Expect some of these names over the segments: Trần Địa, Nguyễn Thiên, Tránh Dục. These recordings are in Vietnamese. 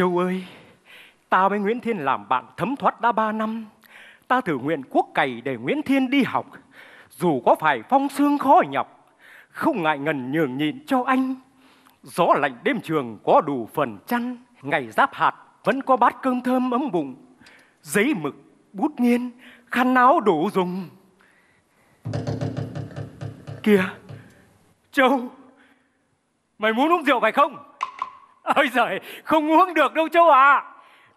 Châu ơi, ta với Nguyễn Thiên làm bạn thấm thoát đã 3 năm. Ta thử nguyện quốc cày để Nguyễn Thiên đi học, dù có phải phong sương khó nhọc, không ngại ngần nhường nhịn cho anh. Gió lạnh đêm trường có đủ phần chăn, ngày giáp hạt vẫn có bát cơm thơm ấm bụng, giấy mực, bút nghiên, khăn áo đủ dùng. Kìa, Châu, mày muốn uống rượu phải không? Ôi giời, không uống được đâu Châu à.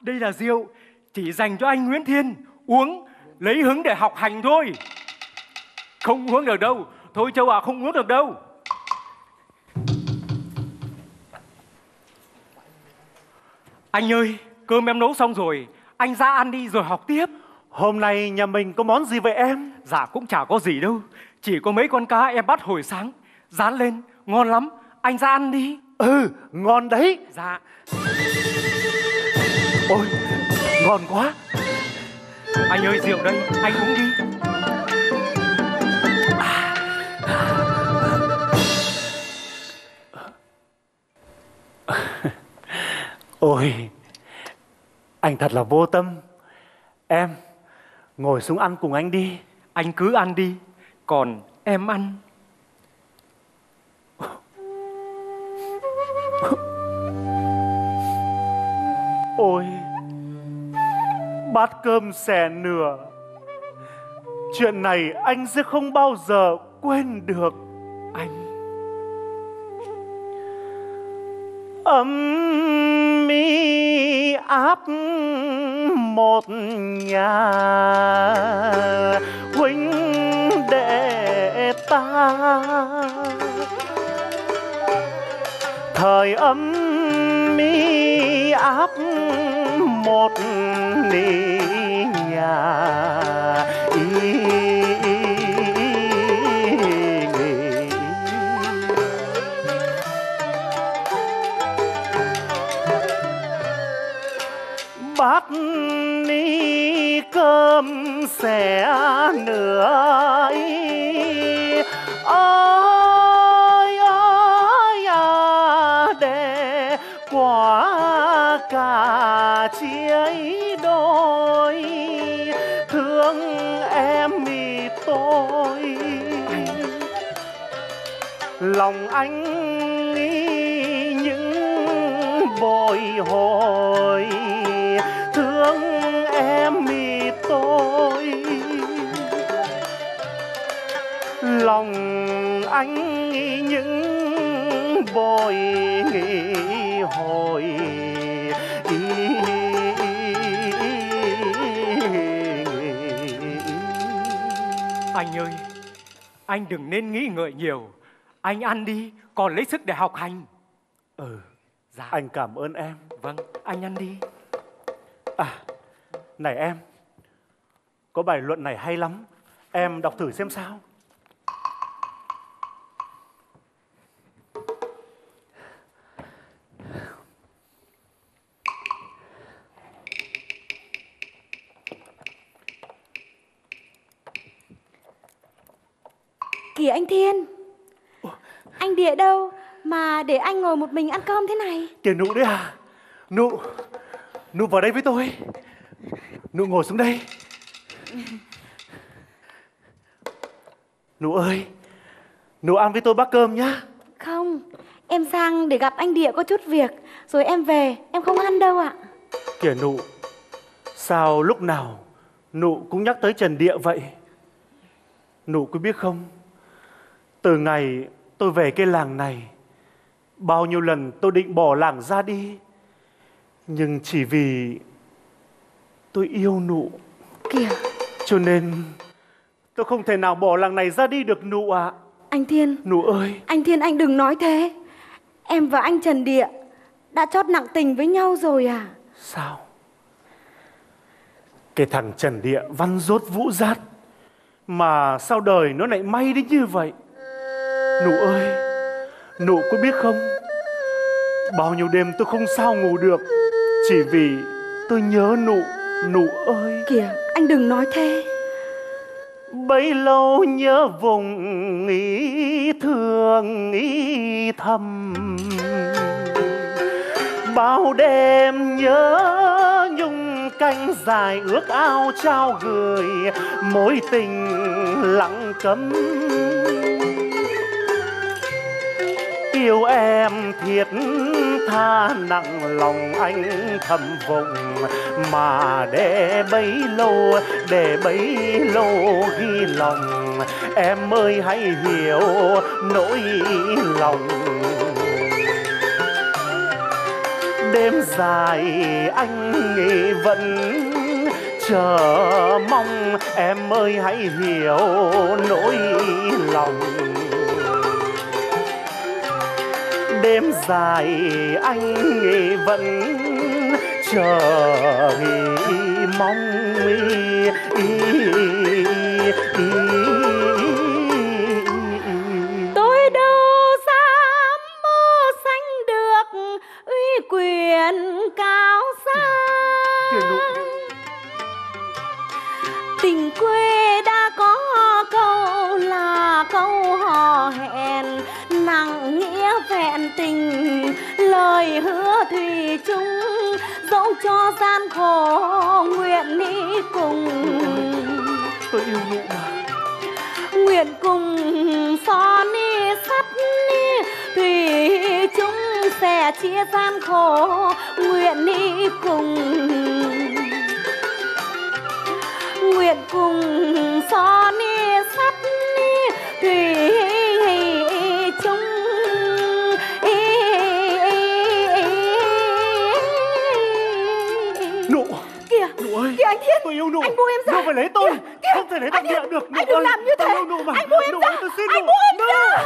Đây là rượu chỉ dành cho anh Nguyễn Thiên, uống lấy hứng để học hành thôi. Không uống được đâu. Thôi Châu à, không uống được đâu. Anh ơi, cơm em nấu xong rồi, anh ra ăn đi rồi học tiếp. Hôm nay nhà mình có món gì vậy em? Dạ cũng chả có gì đâu, chỉ có mấy con cá em bắt hồi sáng, rán lên, ngon lắm, anh ra ăn đi. Ừ, ngon đấy. Dạ. Ôi, ngon quá. Anh ơi, rượu đây, anh uống đi. Ôi, anh thật là vô tâm. Em, ngồi xuống ăn cùng anh đi. Anh cứ ăn đi, còn em ăn. Ôi, bát cơm xẻ nửa. Chuyện này anh sẽ không bao giờ quên được. Anh ấm mi áp một nhà, huynh đệ ta thời ấm mi áp một nỉ nhà. Bát ni cơm xẻ nửa ơi ơi để quả cả chia đôi, thương em thì tôi lòng anh nghĩ những bồi hồi. Em mì tôi lòng anh những bồi nghĩ hồi. Anh ơi, anh đừng nên nghĩ ngợi nhiều, anh ăn đi còn lấy sức để học hành. Ừ, dạ. Anh cảm ơn em. Vâng, anh ăn đi. À, này em, có bài luận này hay lắm, em đọc thử xem sao. Kìa anh Thiên. Ủa? Anh Địa đâu mà để anh ngồi một mình ăn cơm thế này? Kìa Nụ đấy à. Nụ, Nụ vào đây với tôi. Nụ ngồi xuống đây. Nụ ơi, Nụ ăn với tôi bát cơm nhá. Không, em sang để gặp anh Địa có chút việc, rồi em về, em không ăn đâu ạ. Kìa Nụ, sao lúc nào Nụ cũng nhắc tới Trần Địa vậy? Nụ có biết không, từ ngày tôi về cái làng này, bao nhiêu lần tôi định bỏ làng ra đi, nhưng chỉ vì tôi yêu Nụ. Kìa. Cho nên tôi không thể nào bỏ làng này ra đi được Nụ ạ. À. Anh Thiên. Nụ ơi. Anh Thiên, anh đừng nói thế. Em và anh Trần Địa đã chót nặng tình với nhau rồi à? Sao? Cái thằng Trần Địa văn dốt vũ dát, mà sao đời nó lại may đến như vậy? Nụ ơi, Nụ có biết không, bao nhiêu đêm tôi không sao ngủ được, chỉ vì tôi nhớ Nụ. Nụ ơi. Kìa, anh đừng nói thế. Bấy lâu nhớ vùng ý thương ý thầm, Bao đêm nhớ nhung canh dài ước ao trao gửi mối tình lặng cấm. Yêu em thiệt tha nặng lòng anh thầm vùng, mà để bấy lâu ghi lòng. Em ơi hãy hiểu nỗi lòng. Đêm dài anh nghĩ vẫn chờ mong, em ơi hãy hiểu nỗi lòng. Đêm dài anh nghĩ vẫn chờ mong chia gian khổ, nguyện đi cùng, nguyện cùng so ni sắt thủy chung nụ. Kìa kìa anh Thiên, tôi yêu nụ, anh buông em ra, nụ phải lấy tôi, kìa, không thể lấy bằng miệng được. Anh đừng làm như thế, anh buông em ra, anh buông em ra.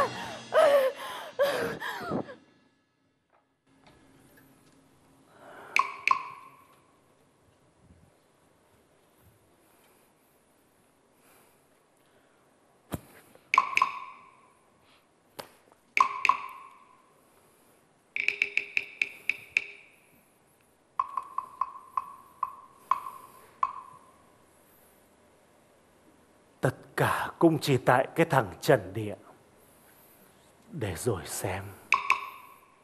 Cả cũng chỉ tại cái thằng Trần Địa. Để rồi xem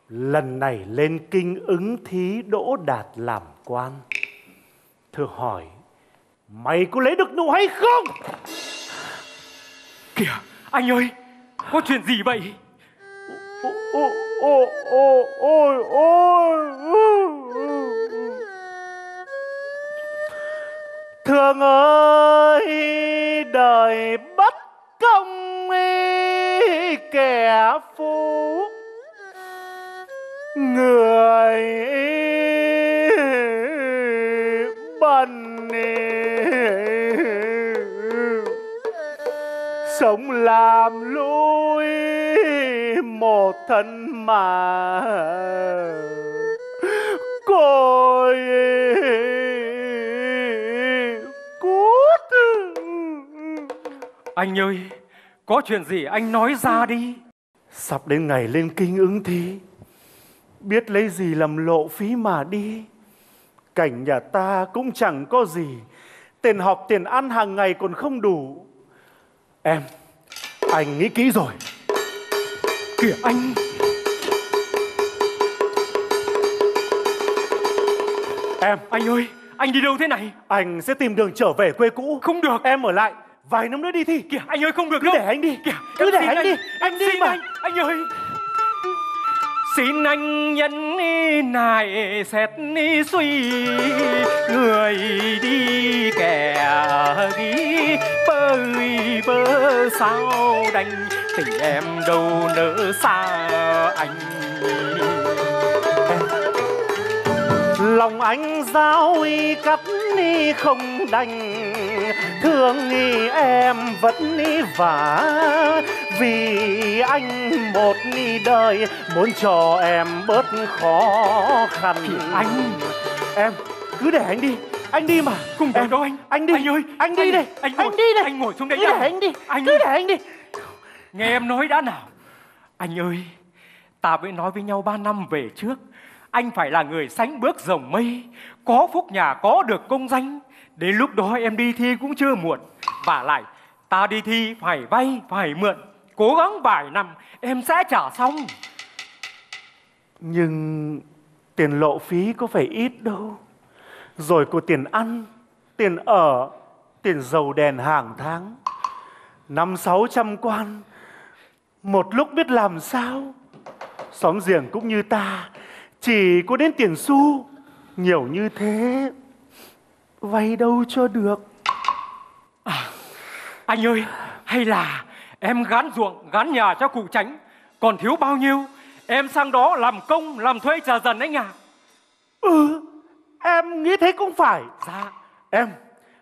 lần này lên kinh ứng thí đỗ đạt làm quan, thưa hỏi mày có lấy được nụ hay không. Kìa anh ơi, có chuyện gì vậy? Ôi thương ơi, đời bất công ý, kẻ phú người bần sống làm lui một thân mà côi. Anh ơi, có chuyện gì anh nói ra đi. Sắp đến ngày lên kinh ứng thí, biết lấy gì làm lộ phí mà đi. Cảnh nhà ta cũng chẳng có gì, tiền học tiền ăn hàng ngày còn không đủ. Em, anh nghĩ kỹ rồi. Kìa anh, em, anh ơi, anh đi đâu thế này? Anh sẽ tìm đường trở về quê cũ. Không được, em ở lại. Vài năm nữa đi thi. Kìa anh ơi, không được đâu. Cứ để anh đi. Kìa, cứ để anh đi. Anh đi mà. Anh ơi, xin anh nhân nài xét suy người đi kẻ ghi bơi sao đành tình em đâu nỡ xa anh. Lòng anh giao y cắt ni không đành, thương nghi em vẫn ni vả. Vì anh một ni đời muốn cho em bớt khó khăn. Anh, em cứ để anh đi. Anh đi mà. Không được đâu anh. Anh đi. Anh ơi, anh đi đây. Anh đi đây. Anh ngồi xuống đây. Cứ để anh đi. Cứ để anh đi. Nghe em nói đã nào. Anh ơi, ta mới nói với nhau 3 năm về trước, anh phải là người sánh bước rồng mây, có phúc nhà có được công danh. Đến lúc đó em đi thi cũng chưa muộn. Vả lại ta đi thi phải vay phải mượn, cố gắng vài năm em sẽ trả xong. Nhưng tiền lộ phí có phải ít đâu. Rồi có tiền ăn, tiền ở, tiền dầu đèn hàng tháng. 500-600 quan, một lúc biết làm sao. Xóm giềng cũng như ta, chỉ có đến tiền xu. Nhiều như thế, vay đâu cho được. Anh ơi, hay là em gán ruộng, gán nhà cho cụ Tránh. Còn thiếu bao nhiêu, em sang đó làm công, làm thuê trả dần anh à. Ừ, em nghĩ thế cũng phải. Dạ, em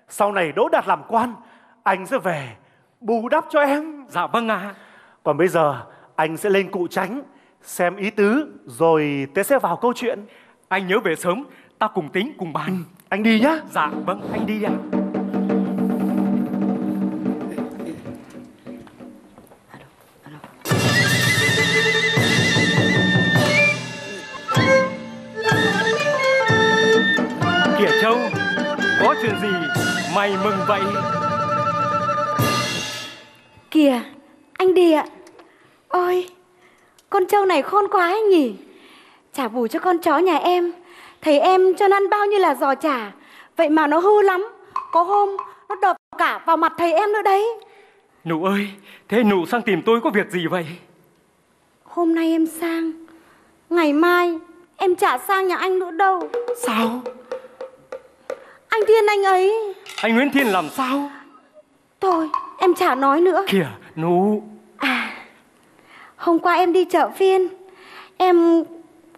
sau này đỗ đạt làm quan, anh sẽ về bù đắp cho em. Dạ vâng ạ. Còn bây giờ, anh sẽ lên cụ Tránh, xem ý tứ, rồi tớ sẽ vào câu chuyện. Anh nhớ về sớm, ta cùng tính, cùng bàn. Anh đi nhá. Dạ vâng, anh đi ạ. Kìa Châu, có chuyện gì mày mừng vậy? Kìa, anh đi ạ. Ôi, con trâu này khôn quá anh nhỉ. Trả bù cho con chó nhà em, thấy em cho nó ăn bao nhiêu là giò chả, vậy mà nó hư lắm. Có hôm nó đập cả vào mặt thầy em nữa đấy. Nụ ơi, thế nụ sang tìm tôi có việc gì vậy? Hôm nay em sang, ngày mai em chả sang nhà anh nữa đâu. Sao? Anh Thiên anh ấy. Anh Nguyễn Thiên làm sao? Thôi, em chả nói nữa. Kìa, nụ. À, hôm qua em đi chợ phiên, em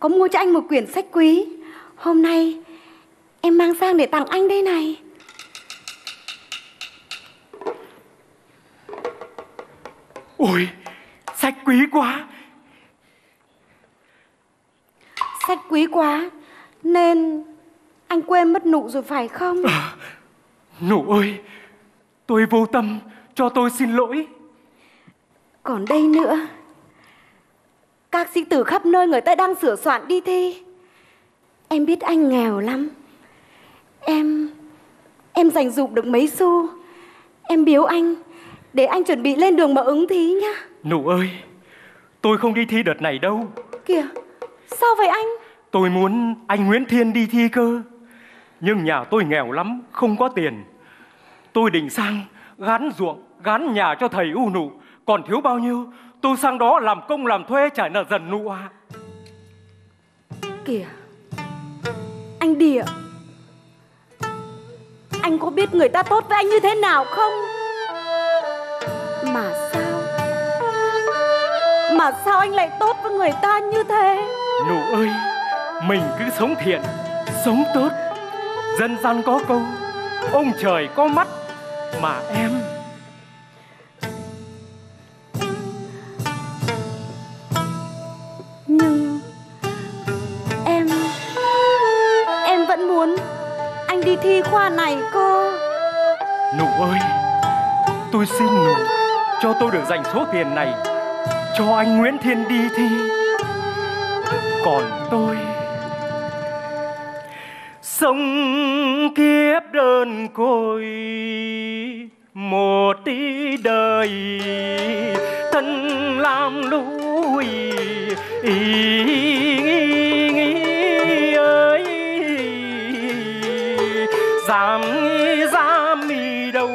có mua cho anh một quyển sách quý. Hôm nay em mang sang để tặng anh đây này. Ôi, sách quý quá. Sách quý quá nên anh quên mất nụ rồi phải không? Nụ ơi, tôi vô tâm, cho tôi xin lỗi. Còn đây nữa, các sĩ tử khắp nơi người ta đang sửa soạn đi thi. Em biết anh nghèo lắm, em dành dụm được mấy xu, em biếu anh để anh chuẩn bị lên đường mà ứng thí nhá. Nụ ơi, tôi không đi thi đợt này đâu. Kìa, sao vậy anh? Tôi muốn anh Nguyễn Thiên đi thi cơ, nhưng nhà tôi nghèo lắm, không có tiền. Tôi định sang gán ruộng, gán nhà cho thầy U Nụ, còn thiếu bao nhiêu tôi sang đó làm công làm thuê trả nợ dần nụ à. Kìa, anh Địa, anh có biết người ta tốt với anh như thế nào không? Mà sao anh lại tốt với người ta như thế? Nụ ơi, mình cứ sống thiện, sống tốt. Dân gian có câu, ông trời có mắt. Mà em, nhưng em vẫn muốn anh đi thi khoa này cô. Nụ ơi, tôi xin nụ cho tôi được dành số tiền này cho anh Nguyễn Thiên đi thi. Còn tôi sống kiếp đơn côi, một tí đời thân làm lũi. Ý ơi, dám đi đâu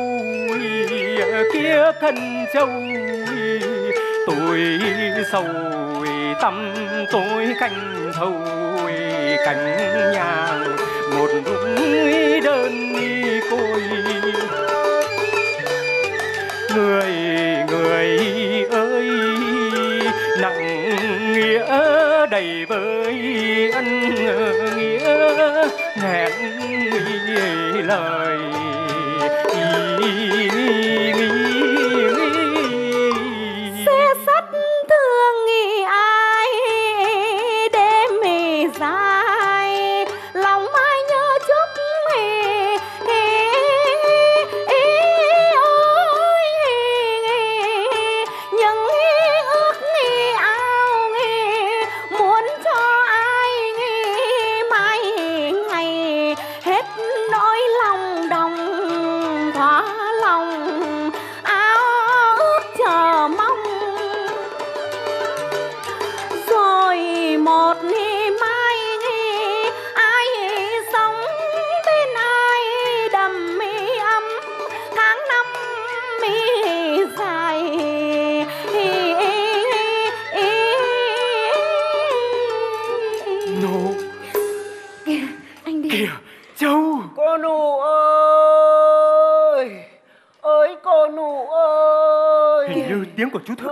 kia thân châu. Tôi sầu tâm tôi canh thâu cánh nhà, một lúc đơn côi. Người ơi, nặng nghĩa đầy với ân nghĩa, hẹn lời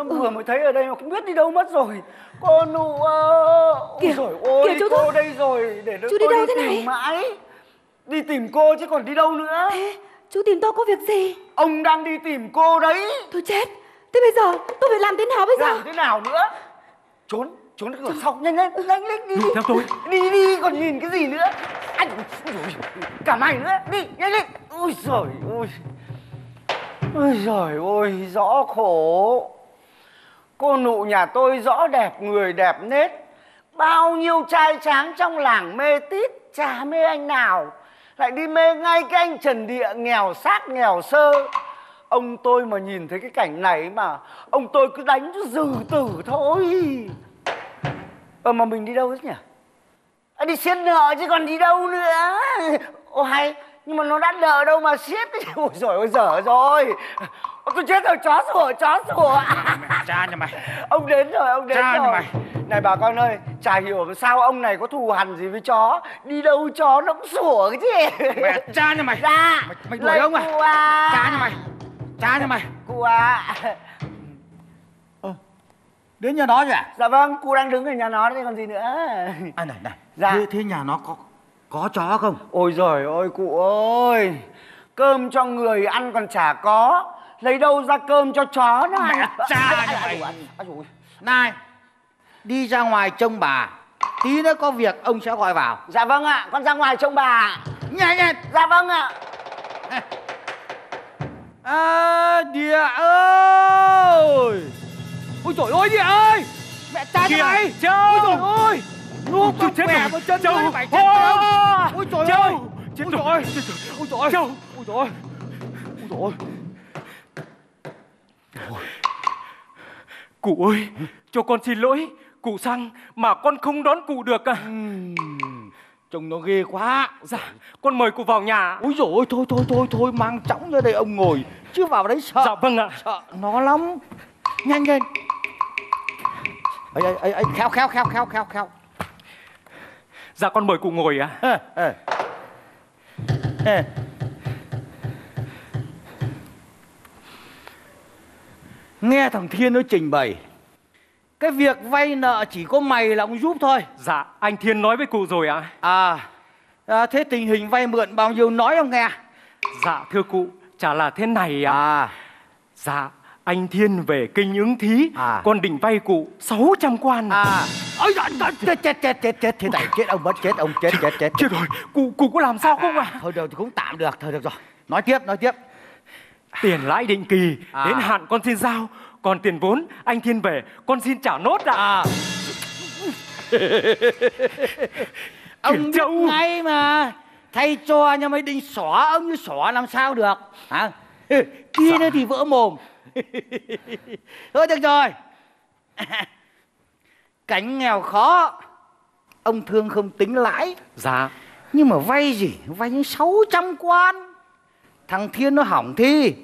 vừa mới thấy ở đây mà cũng biết đi đâu mất rồi. Con nụ kìa, rồi ôi kìa, cô đây rồi. Để chú tôi đi đâu đi thế tìm này? Mãi đi tìm cô chứ còn đi đâu nữa. Thế chú tìm tôi có việc gì? Ông đang đi tìm cô đấy. Tôi chết. Thế bây giờ tôi phải làm thế nào bây giờ? Làm thế nào nữa? Trốn, trốn cái cửa sau. Nhanh lên, nhanh lên đi. Đi theo tôi. Đi đi, còn nhìn cái gì nữa. Anh, cả mày nữa. Đi, nhanh lên. Ôi giời ôi. Ôi giời ôi, rõ khổ. Cô nụ nhà tôi rõ đẹp người đẹp nết. Bao nhiêu trai tráng trong làng mê tít, chả mê anh nào. Lại đi mê ngay cái anh Trần Địa nghèo xác nghèo sơ. Ông tôi mà nhìn thấy cái cảnh này mà ông tôi cứ đánh cho dừ tử thôi. Mà mình đi đâu hết nhỉ? À, đi xiết nợ chứ còn đi đâu nữa. Ô hay, nhưng mà nó đã nợ đâu mà xiết. Ôi giời ôi dở rồi. Ô, tôi chết rồi, chó sủa, chó sủa. Cha nhà mày. Ông đến rồi, ông đến cha rồi. Mày. Này bà con ơi, chả hiểu sao ông này có thù hằn gì với chó. Đi đâu chó nó cũng sủa cái gì. Mẹ, cha nhà mày. Dạ. Mày đuổi ông à? Cha nhà mày. Cha cho mày. Cụ à. Đến nhà nó rồi à? Dạ vâng, cụ đang đứng ở nhà nó đấy còn gì nữa. À này này, dạ. Thế nhà nó có chó không? Ôi giời ơi cụ ơi. Cơm cho người ăn còn chả có, lấy đâu ra cơm cho chó nó ăn. Cha cho mày. Này, đi ra ngoài trông bà. Tí nữa có việc ông sẽ gọi vào. Dạ vâng ạ, con ra ngoài trông bà. Nhanh nhanh. Dạ vâng ạ. À, Địa ơi. Ôi trời ơi Địa ơi. Mẹ cha cho mày. Ôi trời ơi. Nuốt con mẹ vào chân nó phải chết. Ôi trời ơi. Chết rồi. Ôi trời ơi. Ôi trời ơi. Ôi trời ơi. Cụ ơi, cho con xin lỗi cụ Sang mà con không đón cụ được à. Trông nó ghê quá. Dạ, con mời cụ vào nhà. Úi dồi ôi, thôi, mang chõng ra đây ông ngồi. Chứ vào đấy sợ. Dạ vâng ạ. Sợ nó lắm. Nhanh lên. Ấy, khéo. Dạ con mời cụ ngồi ạ. Nghe thằng Thiên nó trình bày, cái việc vay nợ chỉ có mày là ông giúp thôi. Dạ, anh Thiên nói với cụ rồi ạ. Thế tình hình vay mượn bao nhiêu nói ông nghe. Dạ thưa cụ, chả là thế này ạ. Dạ, anh Thiên về kinh Ứng Thí, con định vay cụ 600 quan. Ôi dạ, chết, thế này chết ông mất, chết. Chết rồi, cụ có làm sao không ạ? Thôi được thì cũng tạm được, thôi được rồi. Nói tiếp. Tiền lãi định kỳ, đến hạn con xin giao. Còn tiền vốn, anh Thiên về, con xin trả nốt ạ. Ông biết ngay mà. Thay cho nhà mày định xóa ông như xóa làm sao được. Kia nữa thì vỡ mồm. Thôi được rồi. Cảnh nghèo khó, ông thương không tính lãi. Dạ. Nhưng mà vay gì, vay những 600 quan. Thằng Thiên nó hỏng thi.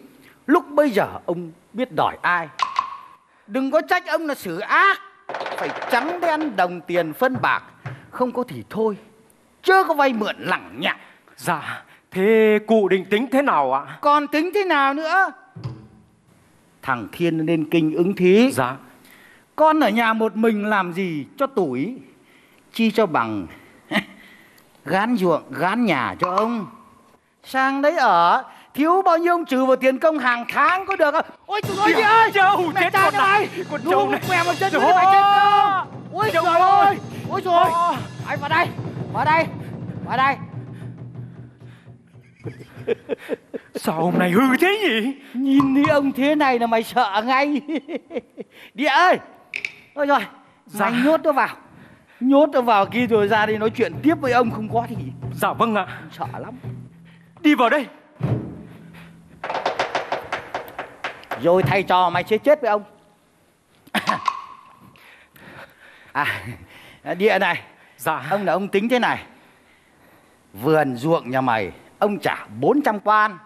Lúc bây giờ ông biết đòi ai. Đừng có trách ông là xử ác. Phải trắng đen đồng tiền phân bạc. Không có thì thôi, chưa có vay mượn lẳng nhặng. Dạ, thế cụ định tính thế nào ạ? Còn tính thế nào nữa? Thằng Thiên lên kinh Ứng Thí. Dạ. Con ở nhà một mình làm gì cho tủi. Chi cho bằng. Gán ruộng, gán nhà cho ông. Sang đấy ở, thiếu bao nhiêu ông trừ vào tiền công hàng tháng có được không? Ôi trời ơi Địa ơi. Mẹ cha cho mày. Nuôi một quẹo vào chân cho mày chết đâu. Ôi trời ơi. Ôi trời ơi. Anh vào đây. Vào đây. Sao hôm nay hư thế nhỉ? Nhìn đi ông thế này là mày sợ ngay. Địa ơi. Thôi rồi. Mày nhốt nó vào. Nhốt nó vào kia rồi ra đi nói chuyện tiếp với ông không có thì. Dạ vâng ạ. Sợ lắm. Đi vào đây. Rồi thầy trò mày sẽ chết với ông. Địa này. Dạ. Ông là ông tính thế này. Vườn ruộng nhà mày ông trả 400 quan.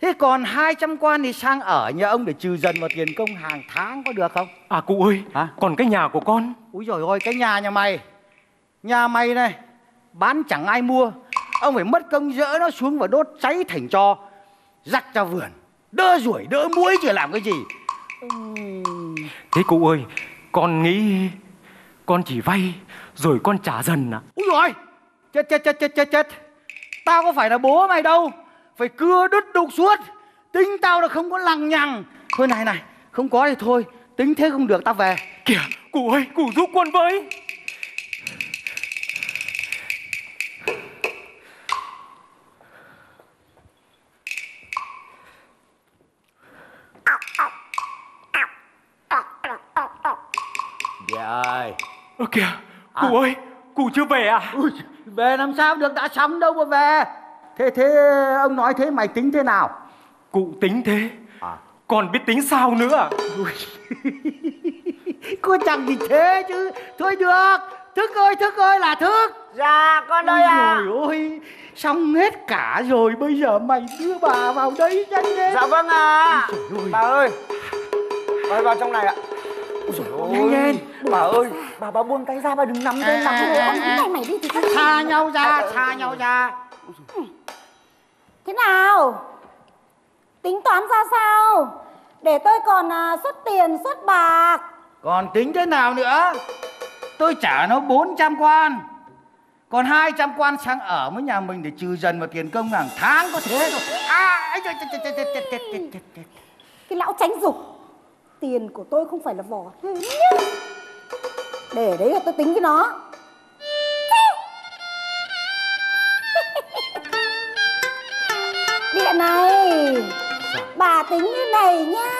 Thế còn 200 quan thì sang ở nhà ông để trừ dần vào tiền công hàng tháng có được không? Cụ ơi. Còn cái nhà của con. Úi dồi ôi, cái nhà mày. Nhà mày này bán chẳng ai mua. Ông phải mất công dỡ nó xuống và đốt cháy thành tro. Rắc ra vườn. Đỡ ruổi, đỡ muối chứ làm cái gì. Thế cụ ơi, con nghĩ con chỉ vay rồi con trả dần à? Úi giời, chết. Tao có phải là bố mày đâu, phải cưa đứt đục suốt. Tính tao là không có lằng nhằng. Thôi này, không có thì thôi, tính thế không được tao về. Kìa, cụ ơi, cụ giúp con với. Địa ơi. Ơ kìa, cụ ơi, cụ chưa về à? Ui, về làm sao được, đã sắm đâu mà về. Thế ông nói thế mày tính thế nào? Cụ tính thế, còn biết tính sao nữa à? Cô chẳng gì thế chứ. Thôi được, thức ơi là thức. Dạ con ơi à. Ôi ôi, xong hết cả rồi, bây giờ mày đưa bà vào đấy nhanh lên. Dạ vâng à. Bà ơi, bà vào trong này ạ. Nhanh lên bà ơi, bà buông tay ra, bà đừng nắm lên nắm lên. Tha nhau ra. Thế nào? Tính toán ra sao? Để tôi còn xuất tiền, xuất bạc. Còn tính thế nào nữa? Tôi trả nó 400 quan. Còn 200 quan sang ở với nhà mình để trừ dần vào tiền công hàng tháng có thế rồi. Cái lão tránh dục. Tiền của tôi không phải là vỏ. Để đấy là tôi tính với nó. Địa này, bà tính như này nhá.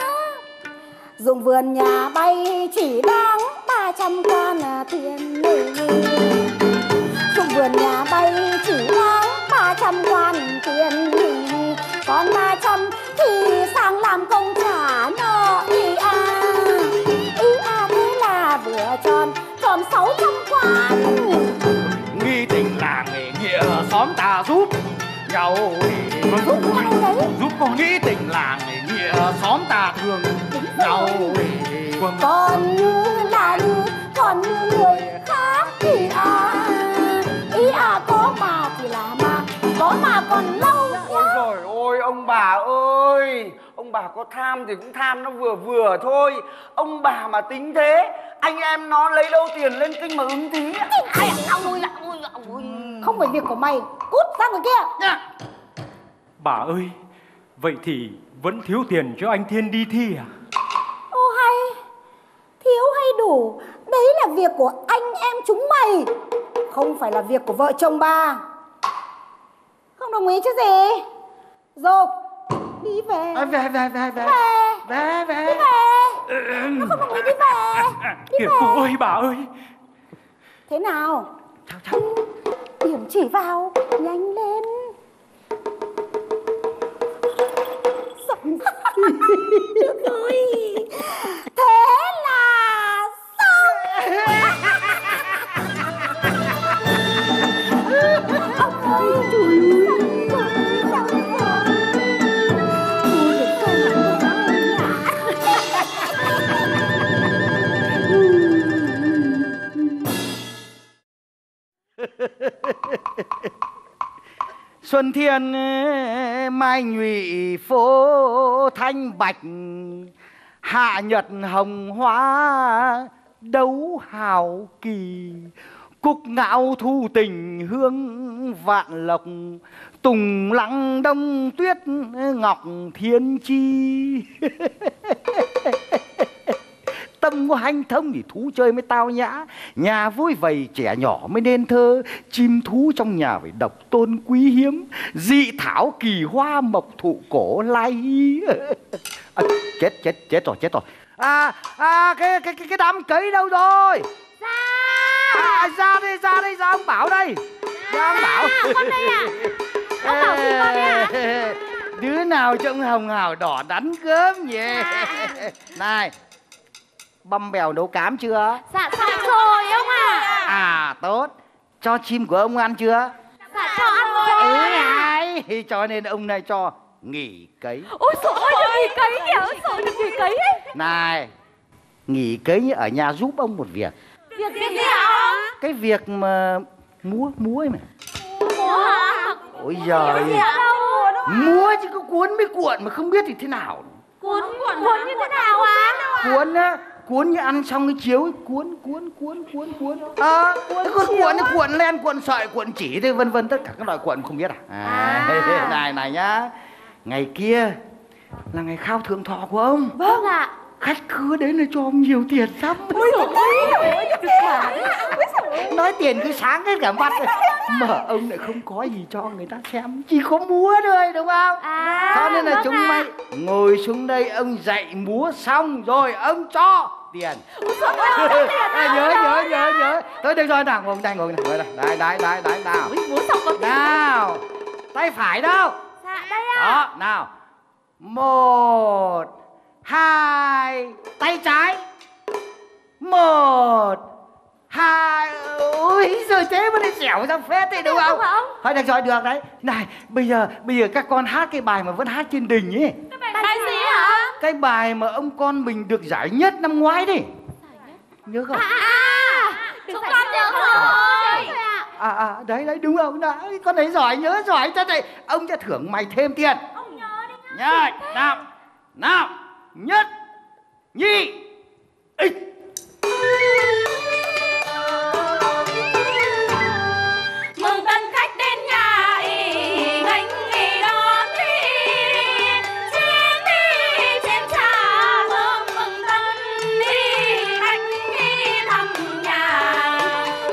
Dùng vườn nhà bay chỉ đáng 300 quan tiền. Dùng vườn nhà bay chỉ đáng 300 quan tiền. Còn 300 thì sang làm công trả nợ. Ý à thế là vừa tròn 600 quan. Nghi tình làng nghĩa xóm ta giúp nhau đi, giúp con nghĩ tình làng nghĩa xóm ta thương nhau đi. Còn như người khác thì ý à có mà thì là mà, có mà còn lâu quá. Ôi trời ơi ông bà ơi, ông bà có tham thì cũng tham nó vừa thôi. Ông bà mà tính thế, anh em nó lấy đâu tiền lên kinh mà ứng thí. Ai ôi. Không phải việc của mày, cút ra ngoài kia. Bà ơi, vậy thì vẫn thiếu tiền cho anh Thiên đi thi à? Ô hay, thiếu hay đủ, đấy là việc của anh em chúng mày, không phải là việc của vợ chồng bà. Không đồng ý chứ gì? Dục, đi về. Về. Nó không đồng ý, đi về. Cụ ơi, bà ơi. Thế nào? Chào. Điểm chỉ vào, nhanh lên. Thế là xong. Xuân thiên mai nhụy phố thanh bạch, hạ nhật hồng hóa đấu hào kỳ, cúc ngạo thu tình hương vạn lộc, tùng lăng đông tuyết ngọc thiên chi. Tâm có hanh thông thì thú chơi mới tao nhã, nhà vui vầy trẻ nhỏ mới nên thơ, chim thú trong nhà phải độc tôn quý hiếm, dị thảo kỳ hoa mộc thụ cổ lai y. Chết rồi. Cái đám cấy đâu rồi? Ra đây, ông Bảo đây. Ra ông Bảo. Con đây à? Ông Bảo thì con đấy à? Đứa nào trông hồng hào đỏ đắn gớm nhỉ? Này, băm bèo nấu cám chưa? Dạ xong rồi ông ạ. À tốt, cho chim của ông ăn chưa? Dạ cho ăn rồi. Cho nên ông này cho nghỉ cấy. Ôi trời ơi, được nghỉ cấy kìa, trời được nghỉ cấy ấy. Này, nghỉ cấy ở nhà giúp ông một việc. Việc gì ạ? Cái việc mà múa ấy mà. Múa hả? Ôi giời, múa chứ cứ cuốn mới cuộn mà không biết thì thế nào. Cuốn như thế nào á? Cuốn á, cuốn như ăn xong cái chiếu ấy, cuốn cuốn len, cuốn sợi, cuốn chỉ thế vân vân, tất cả các loại cuộn không biết này nhá. Ngày kia là ngày khao thượng thọ của ông. Vâng ạ. Khách cứ đến là cho ông nhiều tiền lắm. Nói tiền cứ sáng hết cả mắt rồi. Mà ông lại không có gì cho người ta xem, chỉ có múa thôi, đúng không? Cho nên là chúng mày ngồi xuống đây, ông dạy múa xong rồi ông cho tiền. Nhớ. Thôi được rồi, nào ngồi đây. Đấy nào. Múa xong có tiền. Nào. Tay phải đâu? Dạ đây ạ. Đó, nào. 1, 2, tay trái. 1, 2, ôi giời, thế mà lại dẻo ra phết đấy, đúng không? Thôi được rồi, được đấy. Này, bây giờ các con hát cái bài mà vẫn hát trên đình ấy. Cái bài gì hả? Cái bài mà ông con mình được giải nhất năm ngoái đi. Nhớ không? Chúng con nhớ rồi. Đấy, đúng không? Đấy, con ấy giỏi, nhớ giỏi thế này. Ông sẽ thưởng mày thêm tiền. Ông nhớ đấy nhá. Nhớ, nào, nhất, nhị, ích. Mừng tân khách đến nhà ý, gánh nghỉ đón đi. Chuyến đi trên trà thơm mừng tân đi. Khách đi thăm nhà,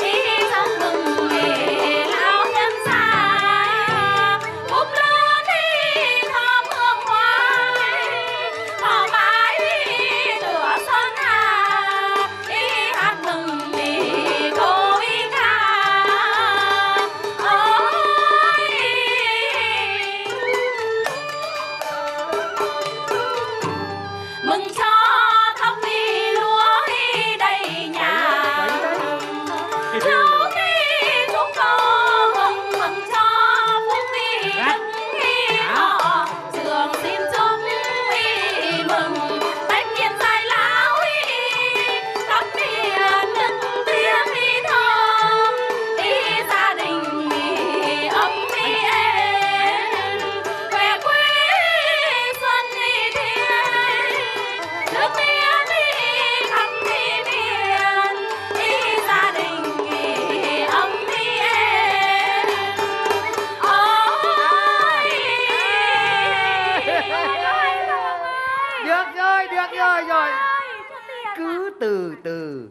đi trong mừng nghỉ lão nhân già. Búp lớn đi thơm hương hoa, thò mãi đi tựa sơn hà. Đi hát mừng nghỉ cô y ca. Ôi mừng cho thóc đi lúa đi đầy nhà. Cháu đi chúc con mừng, mừng cho phúc đi đất đi họ. Trường xin chúc đi mừng bách niên dài lão đi. Tóc biển đất tiếng đi thơm, đi gia đình đi ấm đi em. Về quê xuân đi thiên, nước mía đi thăm đi miền. Đi gia đình đi ấm đi em. Ôi Được rồi. Cứ từ từ.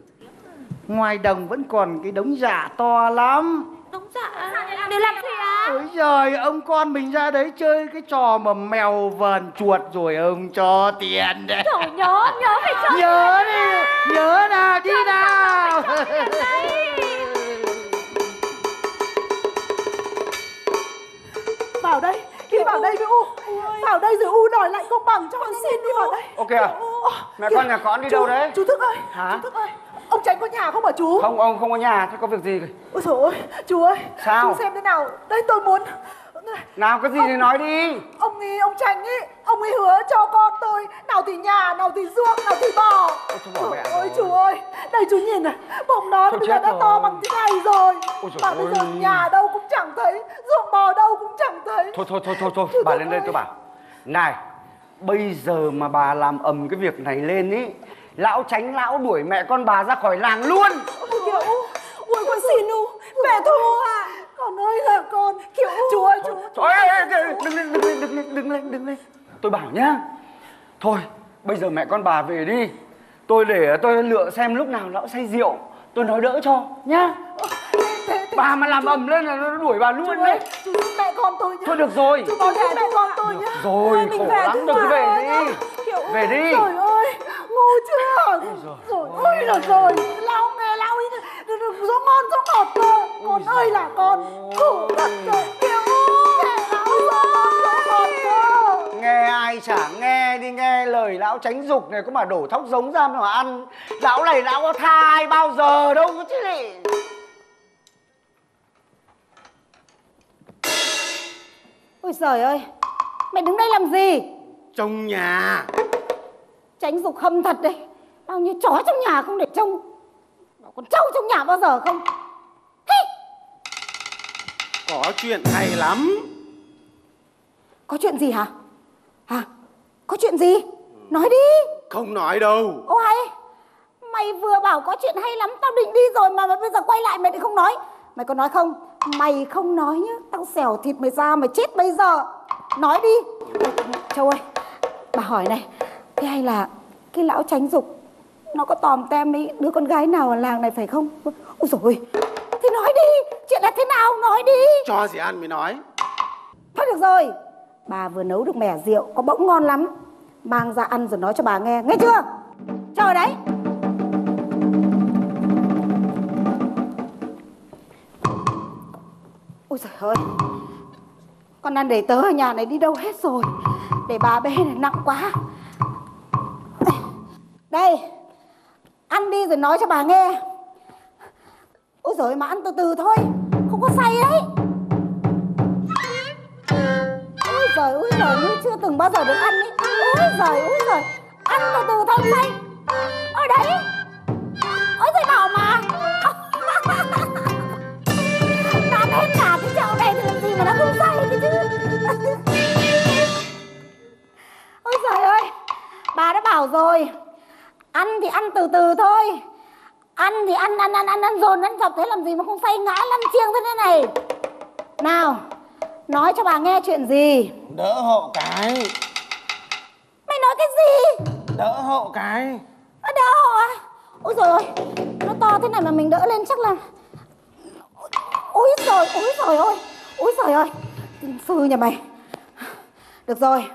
Ngoài đồng vẫn còn cái đống rạ to lắm. Đúng dạ. Để làm gì ạ? Ôi giời, ông con mình ra đấy chơi cái trò mà mèo vờn chuột rồi ông cho tiền đấy. Trời, nhớ phải chơi. Nhớ đi, nhớ nào, đi nào. Vào đây, đi vào đây với U. Vào đây rồi U đòi lại công bằng cho con, xin đi vào đây. Ok à? Mẹ con nhà con đi đâu đấy? Chú Thức ơi, Hả? Chú Thức ơi, ông Tránh có nhà không hả chú? Không, ông không có nhà, thế có việc gì? Ôi trời ơi, chú ơi. Sao? Chú xem thế nào, đây tôi muốn. Nào, cái gì thì nói đi. Ông ấy, ông Tránh ấy, ông ấy hứa cho con tôi nào thì nhà, nào thì ruộng, nào thì bò. Ôi, chú bỏ mẹ rồi. Ôi chú ơi, đây chú nhìn này, bông nón bây giờ đã to bằng thế này rồi. Ôi trời, mà bây giờ nhà đâu cũng chẳng thấy, ruộng bò đâu cũng chẳng thấy. Thôi, bà lên đây tôi bảo. Này, bây giờ mà bà làm ầm cái việc này lên ý, lão Tránh lão đuổi mẹ con bà ra khỏi làng luôn. Ôi Kiều, ôi con xin U, mẹ thua à. Con ơi là con, Kiều U. Chú ơi, chú. Thôi, đừng lên. Tôi bảo nhá. Thôi, bây giờ mẹ con bà về đi. Tôi để tôi lựa xem lúc nào lão say rượu, tôi nói đỡ cho nhá. Bà mà làm ầm lên là nó đuổi bà luôn đấy. Chú giúp mẹ con tôi nhá. Thôi được rồi. Chú bảo mẹ con tôi nhá. Rồi, khổ lắm, đừng về đi. Về đi. Trời ơi, ngu chưa? Ôi là rồi, lao nghe lao ý, gió ngon gió ngọt cơ. Con ơi là con, khổ thật rồi. Kiều nghe ai chả nghe đi, nghe lời lão Tránh dục này, có mà đổ thóc giống ra mà ăn. Lão này lão có tha ai bao giờ đâu chứ gì. Ôi giời ơi, mày đứng đây làm gì? Trông nhà. Tránh dục hâm thật đấy. Bao nhiêu chó trong nhà không để trông, còn trâu trong nhà bao giờ không? Có chuyện hay lắm. Có chuyện gì hả? Hả? Có chuyện gì? Nói đi. Không nói đâu. Ôi, Mày vừa bảo có chuyện hay lắm, tao định đi rồi mà bây giờ quay lại mày lại không nói. Mày có nói không? Mày không nói nhá, tao xẻo thịt mày ra mày chết bây giờ. Nói đi. Châu ơi, bà hỏi này, thế hay là cái lão tránh dục nó có tòm tem mấy đứa con gái nào ở làng này phải không? Ôi dồi ôi, thì nói đi, chuyện là thế nào nói đi. Cho gì ăn mới nói. Thôi được rồi, bà vừa nấu được mẻ rượu có bỗng ngon lắm, mang ra ăn rồi nói cho bà nghe, nghe chưa? Chờ đấy. Ôi trời ơi, con ăn để tớ ở nhà này đi đâu hết rồi, để bà bê này nặng quá. Đây, ăn đi rồi nói cho bà nghe. Ôi giời, mà ăn từ từ thôi, không có say đấy. Ôi giời, như chưa từng bao giờ được ăn ấy. Ôi giời, ăn từ từ thôi say. Ôi đấy, ôi giời bảo mà. Nó ăn hết cả cái chậu này thì làm gì mà nó không say cái chứ. Ôi giời ơi, bà đã bảo rồi, ăn thì ăn từ từ thôi. Ăn thì ăn dồn, ăn dọc thế làm gì mà không say ngã lăn chiêng thế thế này. Nào, nói cho bà nghe chuyện gì. Đỡ hộ cái. Mày nói cái gì? Đỡ hộ cái. Đỡ hộ à? Ôi dồi ôi, nó to thế này mà mình đỡ lên chắc là... ôi dồi ôi, ôi dồi ôi, sư nhà mày. Được rồi,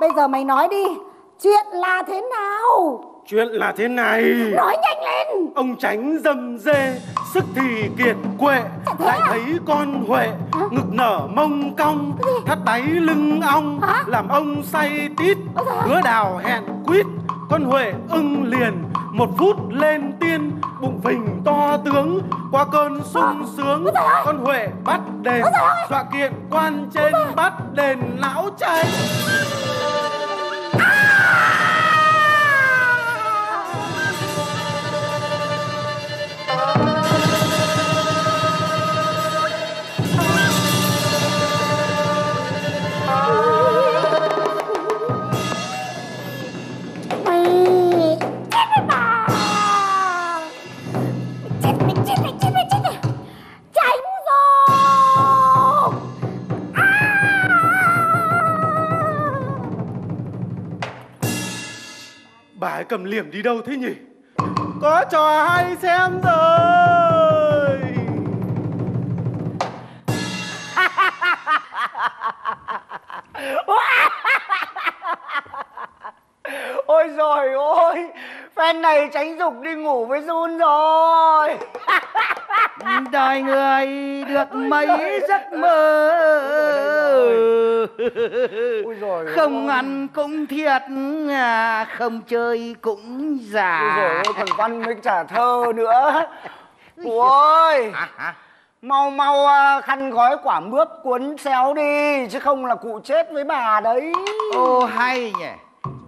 bây giờ mày nói đi, chuyện là thế nào? Chuyện là thế này. Nói nhanh lên. Ông tránh dầm dê, sức thì kiệt quệ, lại thấy con Huệ. Ngực nở mông cong, thắt đáy lưng ong. Làm ông say tít, hứa đào hẹn quýt. Con Huệ ưng liền, một phút lên tiên. Bụng phình to tướng, qua cơn sung sướng. Con Huệ bắt đền, dọa kiện quan trên. Bắt đền lão tránh. Bà ấy cầm liềm đi đâu thế nhỉ? Có trò hay xem rồi. Ôi giời ơi, fan này tránh dục đi ngủ với Jun rồi. Đời người được mấy giấc mơ. Không ăn cũng thiệt, không chơi cũng giả. Ôi dồi, còn văn mới trả thơ nữa. Ôi, mau mau khăn gói quả mướp cuốn xéo đi, chứ không là cụ chết với bà đấy. Ô hay nhỉ,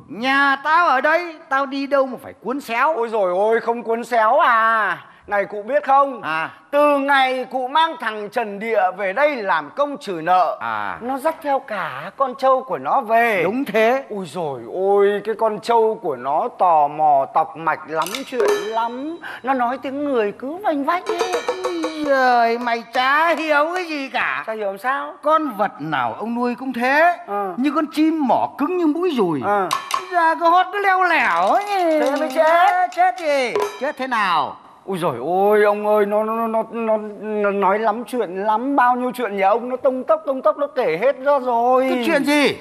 nhà tao ở đây, tao đi đâu mà phải cuốn xéo. Ôi dồi ôi, không cuốn xéo à. Này cụ biết không, từ ngày cụ mang thằng Trần Địa về đây làm công trừ nợ, nó dắt theo cả con trâu của nó về. Đúng thế. Ôi dồi ôi, cái con trâu của nó tò mò tọc mạch lắm chuyện lắm. Nó nói tiếng người cứ vành vách đi. Trời, mày chả hiểu cái gì cả. Chả hiểu làm sao? Con vật nào ông nuôi cũng thế, như con chim mỏ cứng như mũi dùi. Ra cái hót nó leo lẻo ấy. Thế mới chết. Chết gì? Chết thế nào? Ôi dồi ôi, ông ơi, nó nói lắm chuyện lắm. Bao nhiêu chuyện nhà ông nó tông tốc nó kể hết ra rồi. Cái chuyện gì?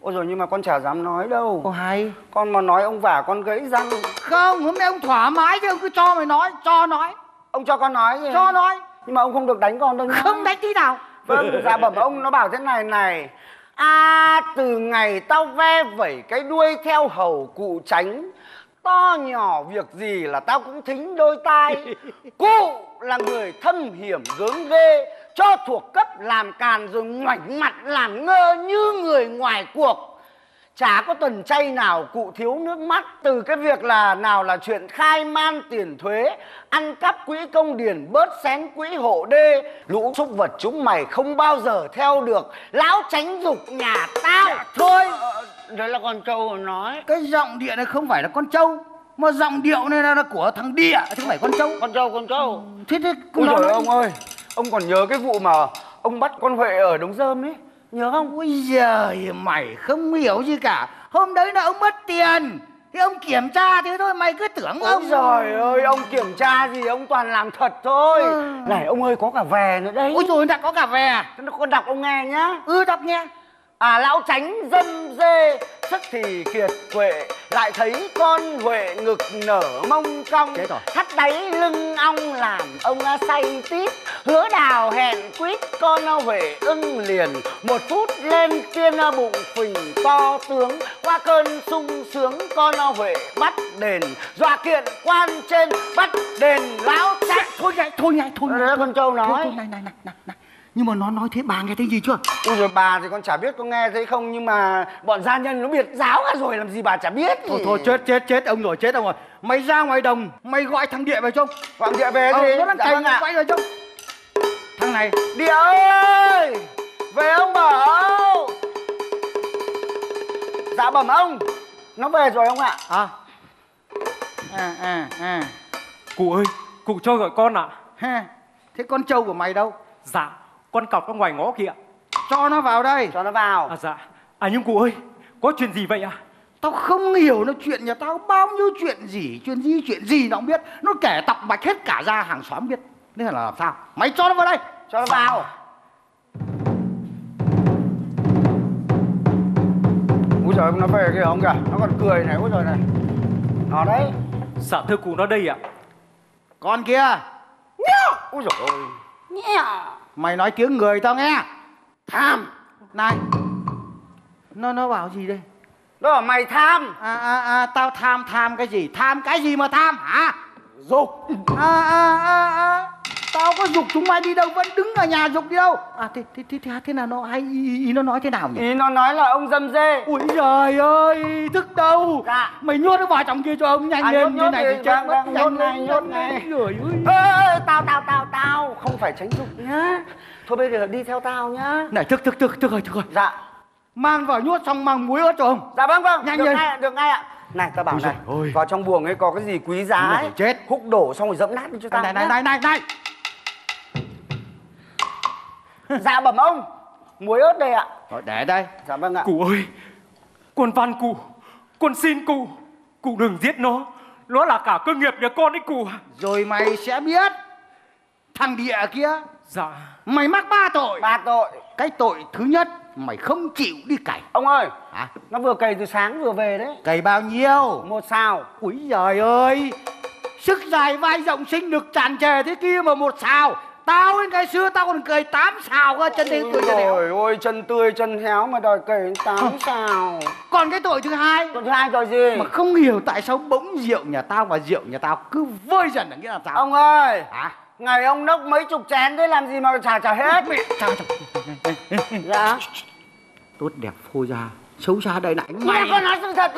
Ôi dồi, nhưng mà con chả dám nói đâu. Ồ hay. Con mà nói ông vả con gãy răng. Không, hôm nay ông thoải mái chứ, ông cứ cho mày nói, cho nói. Ông cho con nói gì? Cho nói. Nhưng mà ông không được đánh con đâu nhá. Không đánh tí nào. Vâng, dạ bẩm ông, nó bảo thế này này. Từ ngày tao ve vẩy cái đuôi theo hầu cụ tránh, to nhỏ việc gì là tao cũng thính đôi tai. Cụ là người thâm hiểm gớm ghê, cho thuộc cấp làm càn rồi ngoảnh mặt làm ngơ như người ngoài cuộc. Chả có tuần chay nào cụ thiếu nước mắt, từ cái việc là nào là chuyện khai man tiền thuế, ăn cắp quỹ công điền, bớt xén quỹ hộ đê. Lũ súc vật chúng mày không bao giờ theo được lão tránh dục nhà tao. Thôi, đấy là con trâu nói. Cái giọng địa này không phải là con trâu, Mà giọng điệu này là của thằng Địa chứ không phải con trâu. Con trâu. Thế ôi trời ơi, ông ơi, ông còn nhớ cái vụ mà ông bắt con Huệ ở Đống Rơm ấy, nhớ không? Ôi giời, mày không hiểu gì cả. Hôm đấy là ông mất tiền thì ông kiểm tra thế thôi, mày cứ tưởng ông. Ôi giời ơi, ông kiểm tra gì, ông toàn làm thật thôi. Này ông ơi, có cả về nữa đấy. Ôi trời, đã có cả về à? Con đọc ông nghe nhá. Ừ, đọc nghe. À, lão tránh dâm dê sức thì kiệt quệ, lại thấy con Huệ ngực nở mông cong, thắt đáy lưng ong làm ông say tít. Hứa đào hẹn quýt, con Huệ ưng liền, một phút lên tiên bụng phình to tướng. Qua cơn sung sướng con Huệ bắt đền, dọa kiện quan trên bắt đền lão tránh. Thôi con trâu nói. Này. Nhưng mà nó nói thế bà nghe thấy gì chưa? Ôi rồi bà thì con chả biết, con nghe thấy không, nhưng mà bọn gia nhân nó biệt giáo cả rồi làm gì bà chả biết. Thôi chết ông rồi. Mày ra ngoài đồng, mày gọi thằng Địa về cho. Gọi Địa về đi. Nó đang cày quay rồi chứ. Thằng này, Địa ơi! Về ông Bảo. Dạ bẩm ông. Nó về rồi ông ạ. Cụ ơi, cụ cho gọi con ạ. Thế con trâu của mày đâu? Dạ, con cọc nó ngoài ngõ kìa. Cho nó vào đây. Cho nó vào. Dạ. Nhưng cụ ơi, có chuyện gì vậy ạ? Tao không hiểu nó, chuyện nhà tao bao nhiêu chuyện gì nó không biết. Nó kể tọc bạch hết cả ra hàng xóm biết. Nên là làm sao? Mày cho nó vào đây. Cho nó vào. Úi giời, nó về kìa ông kìa. Nó còn cười này, úi giời này. Nó đấy. Dạ thưa cụ, nó đây ạ. Con kia. Úi giời ơi. Mày nói tiếng người tao nghe. Tham. Này. Nó bảo gì đây? Nó bảo mày tham. Tao tham. Tham cái gì? Tham cái gì mà tham hả? Dục. Tao có dục chúng mày đi đâu, vẫn đứng ở nhà dục đi đâu. Thế là nó hay ý nó nói thế nào nhỉ? Ý nó nói là ông dâm dê. Ui giời ơi, thức đâu. Dạ. Mày nhốt nó vào trong kia cho ông nhanh lên. Như này thì chết mất. Nhốt này. Tao. Không phải tránh dục nhá. Thôi bây giờ đi theo tao nhá. Này, thức rồi. Dạ. Mang vào nhốt xong mang muối ớt cho ông. Dạ vâng. Nhanh lên. Được ngay ạ. Này tao bảo này, vào trong buồng ấy có cái gì quý giá ấy, chết húc đổ xong rồi dẫm nát cho tao. Này. Dạ bẩm ông, muối ớt đây ạ. Rồi để đây. Dạ vâng ạ. Cụ ơi, con van cụ, con xin cụ đừng giết nó. Nó là cả cơ nghiệp nhà con đấy cụ. Rồi mày sẽ biết. Thằng Địa kia. Dạ. Mày mắc ba tội. Cái tội thứ nhất, mày không chịu đi cày. Ông ơi, nó vừa cày từ sáng vừa về đấy. Cày bao nhiêu? 1 sào. Úi giời ơi, sức dài vai rộng sinh lực tràn trề thế kia mà 1 sào. Tao ấy, ngày xưa tao còn cày 8 sào cơ. Chân tươi chân héo. Trời ơi, chân tươi chân héo mà đòi cày 8 sào. Còn cái tội thứ hai. Tội thứ hai tội gì? Mà không hiểu tại sao bỗng rượu nhà tao cứ vơi dần. Nghĩa là sao? Ông ơi, ngày ông nốc mấy chục chén thế làm gì mà chả hết. Dạ. Tốt đẹp phô ra, xấu xa đầy nãy. Mày con nói sự thật.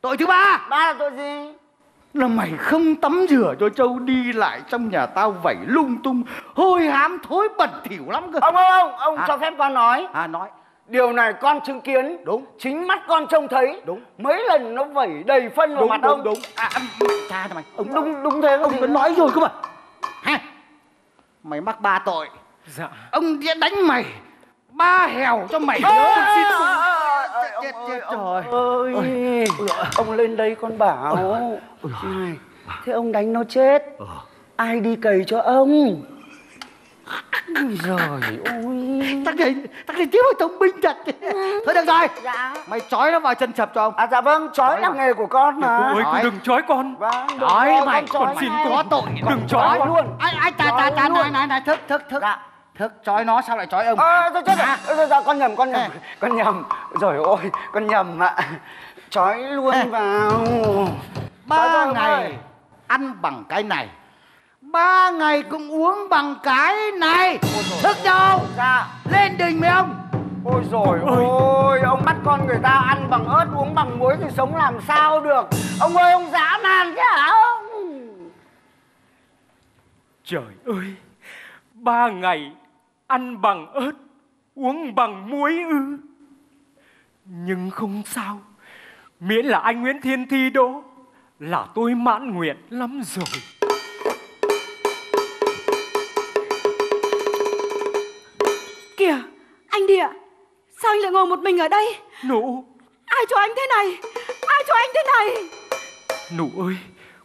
Tội thứ ba. Ba là tội gì? Là mày không tắm rửa cho trâu, đi lại trong nhà tao vẩy lung tung, hôi hám thối bẩn thỉu lắm cơ. Ông cho phép con nói. Nói. Điều này con chứng kiến. Đúng. Chính mắt con trông thấy. Đúng. Mấy lần nó vẩy đầy phân vào mặt ông. Đúng. Cha mày. Ông đúng thế. Ông vẫn nói rồi cơ mà. Mày mắc 3 tội. Dạ. Ông Địa đánh mày. 3 hèo cho mày. Trời ơi. Ông lên đây con bảo. Thế ông đánh nó chết, ai đi cày cho ông? Rồi ôi. Tắc này tiếp vào thông minh thật. Thôi được rồi. Dạ. Mày trói nó vào chân sập cho ông. Dạ vâng, trói là nghề của con mà. Ôi cũng đừng trói con. Trói mày còn xin có tội. Đừng trói luôn. Ai ta này thức. Thức trói nó sao lại trói ông? Thôi chết rồi. Con nhầm. Rồi ôi, con nhầm ạ. Trói luôn vào. 3 ngày ăn bằng cái này, 3 ngày cũng uống bằng cái này. Thức đâu? Dạ. Lên đình mấy ông. Ôi rồi ôi, ông bắt con người ta ăn bằng ớt uống bằng muối thì sống làm sao được. Ông ơi, ông dã man chứ hả ông? Trời ơi, 3 ngày ăn bằng ớt uống bằng muối ư? Nhưng không sao, miễn là anh Nguyễn Thiên thi đỗ, là tôi mãn nguyện lắm rồi. Kìa, anh Địa, sao anh lại ngồi một mình ở đây? Nụ, ai cho anh thế này? Ai cho anh thế này? Nụ ơi,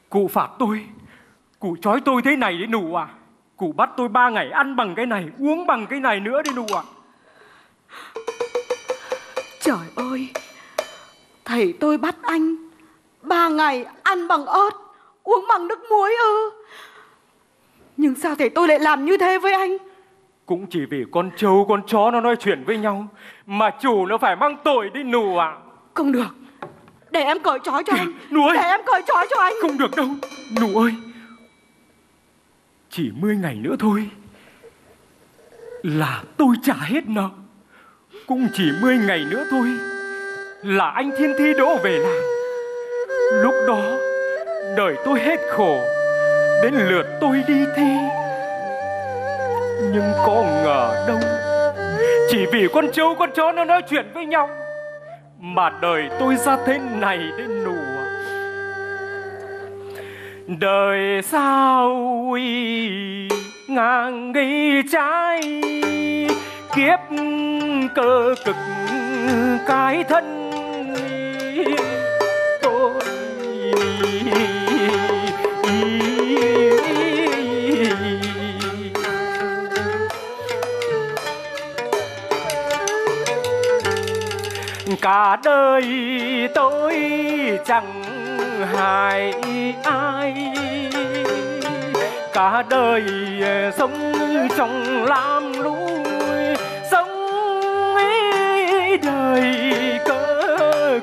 cụ phạt tôi, cụ trói tôi thế này đấy Nụ à. Cụ bắt tôi 3 ngày ăn bằng cái này, uống bằng cái này nữa đấy Nụ à. Trời ơi, thầy tôi bắt anh 3 ngày ăn bằng ớt, uống bằng nước muối ư? Nhưng sao thầy tôi lại làm như thế với anh? Cũng chỉ vì con trâu con chó nó nói chuyện với nhau mà chủ nó phải mang tội đi Nụ ạ. Không được, để em cởi trói cho anh. Nụ ơi, để em cởi trói cho anh. Không được đâu Nụ ơi, chỉ 10 ngày nữa thôi là tôi trả hết nợ. Cũng chỉ 10 ngày nữa thôi là anh Thiên Thi đỗ về làng. Lúc đó đời tôi hết khổ, đến lượt tôi đi thi. Nhưng có ngờ đâu, chỉ vì con trâu con chó nó nói chuyện với nhau mà đời tôi ra thế này đấy Nụ. Đời sao uy ngang nghi trái, kiếp cơ cực cái thân tôi. Cả đời tôi chẳng hại ai, cả đời sống trong lam lũi, sống đời cơ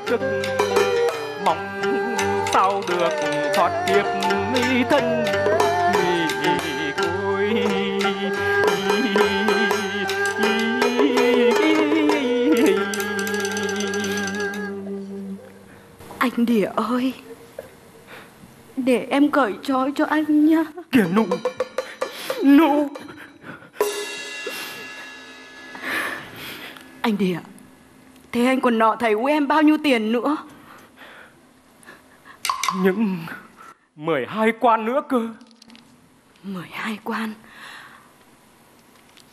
cực, mong sao được thoát kiếp thân cuối. Anh Địa ơi, để em cởi trói cho anh nhá. Kìa Nụ, Nụ. Anh Địa, thế anh còn nợ thầy của em bao nhiêu tiền nữa? Những 12 quan nữa cơ. 12 quan?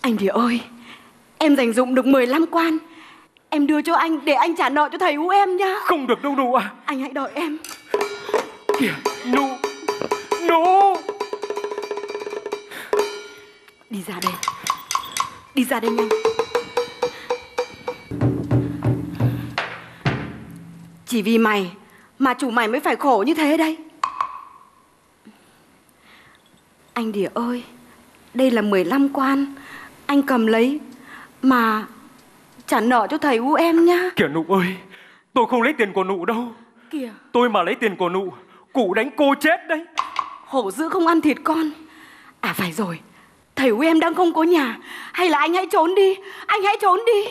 Anh Địa ơi, em dành dụng được 15 quan, em đưa cho anh để anh trả nợ cho thầy của em nhá. Không được đâu Nụ à. Anh hãy đợi em. Kìa Nụ, Nụ. Đi ra đây, đi ra đây nhanh. Chỉ vì mày mà chủ mày mới phải khổ như thế đây. Anh Địa ơi, đây là 15 quan, anh cầm lấy mà trả nợ cho thầy u em nhá. Kìa Nụ ơi, tôi không lấy tiền của Nụ đâu. Kìa, tôi mà lấy tiền của Nụ, cụ đánh cô chết đấy. Hổ dữ không ăn thịt con. À phải rồi, thầy u em đang không có nhà. Hay là anh hãy trốn đi, anh hãy trốn đi.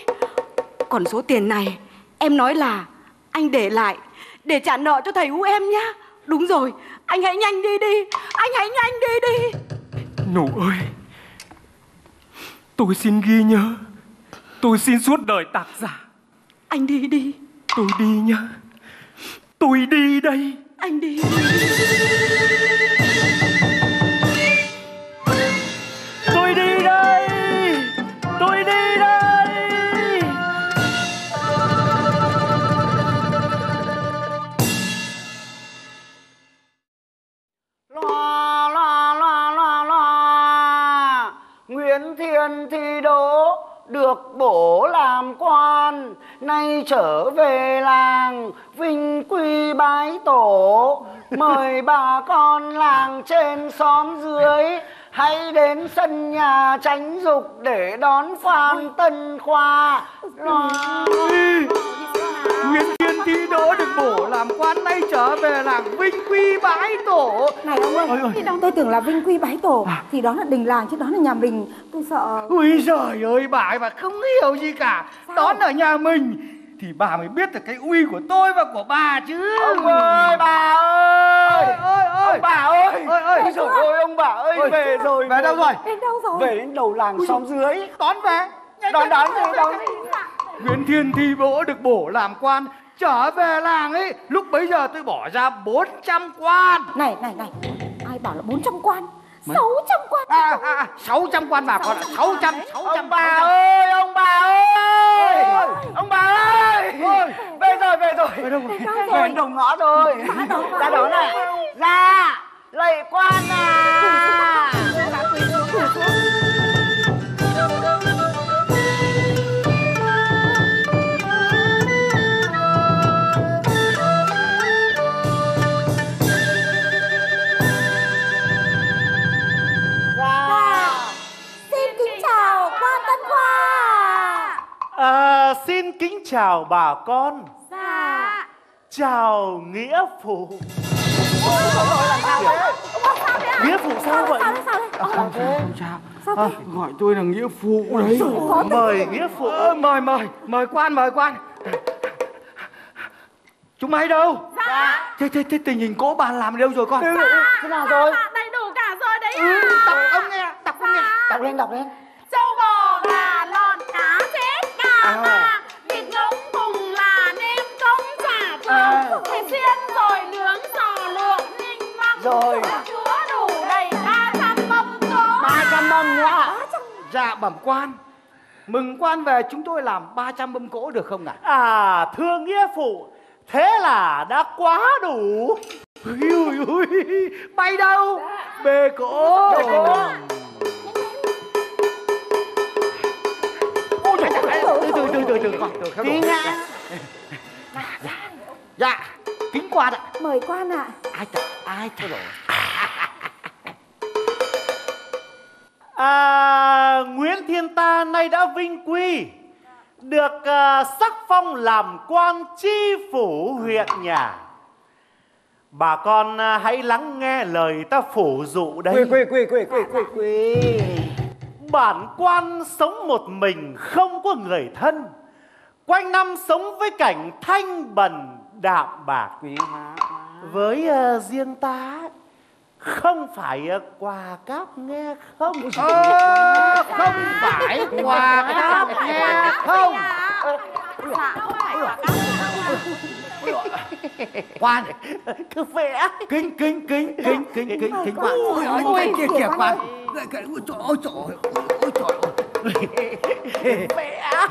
Còn số tiền này em nói là anh để lại để trả nợ cho thầy u em nhá. Đúng rồi, anh hãy nhanh đi đi, anh hãy nhanh đi đi. Nụ ơi, tôi xin ghi nhớ, tôi xin suốt đời tạc giả. Anh đi đi. Tôi đi nhá, tôi đi đây. Anh đi. Tôi đi đây, tôi đi đây. Loa Nguyễn Thiên thi đỗ được bổ làm quan, nay trở về làng vinh quy bái tổ. Mời bà con làng trên xóm dưới hãy đến sân nhà Tránh Dục để đón Phan Tân Khoa. Nguyễn Thiên thi đỗ được bổ làm quan, nay trở về làng vinh quy bái tổ. Này ông ơi, ôi, tôi tưởng là vinh quy bái tổ à, thì đó là đình làng chứ đó là nhà mình. Tôi sợ. Ui giời ơi, bà ấy mà không hiểu gì cả. Sao? Đó là nhà mình thì bà mới biết được cái uy của tôi và của bà chứ. Ông ơi, bà ơi, ông bà ơi, ôi giời ơi, ông bà ơi, về rồi. Về đâu rồi? Đến đâu rồi? Về đến đầu làng xóm dưới. Đón về, đón về. Nguyễn Thiên thi đỗ được bổ làm quan, Trở về làng ấy, lúc bấy giờ tôi bỏ ra 400 quan. Này, ai bảo là 400 quan? 600 quan. 600 quan bà con ạ. 600 bà ơi, ông bà ơi. Ông bà ơi. Về rồi. Về đồng ngõ rồi. Ra đó này. Ra. Lệ quan à. Xin kính chào bà con. Dạ. Chào nghĩa phụ. Nghĩa phụ sao vậy? Sao gọi tôi là nghĩa phụ đấy. Mời nghĩa phụ. Mời quan, Chúng mày đâu? Dạ. Thế tình hình cỗ bà làm đâu rồi con? Thế nào rồi? Đầy đủ cả rồi đấy à. Đọc ông nghe. Đọc lên. Châu bò gà lợn cá chết gà mà thịt ngỗng cùng là nêm cống chả thương thịt xiên rồi nướng giò lượn ninh măng rồi chứa đủ đầy 300 mâm cỗ. 300 mâm ạ. Dạ bẩm quan, mừng quan về chúng tôi làm 300 mâm cỗ được không ạ? Thưa nghĩa phụ, thế là đã quá đủ. Bay đâu bê cỗ. Từ tí ngã. Dạ, kính quan ạ. Mời quan ạ. Ai rồi. Nguyễn Thiên ta nay đã vinh quy, được sắc phong làm quan tri phủ huyện nhà. Bà con hãy lắng nghe lời ta phủ dụ đây. Quỳ. Bản quan sống một mình không có người thân, quanh năm sống với cảnh thanh bần đạm bạc. Với riêng ta không phải quà cáp nghe không. Không phải quà cáp nghe không. Quan cứ vẽ kính quan. Ôi kìa quan. Ôi trời.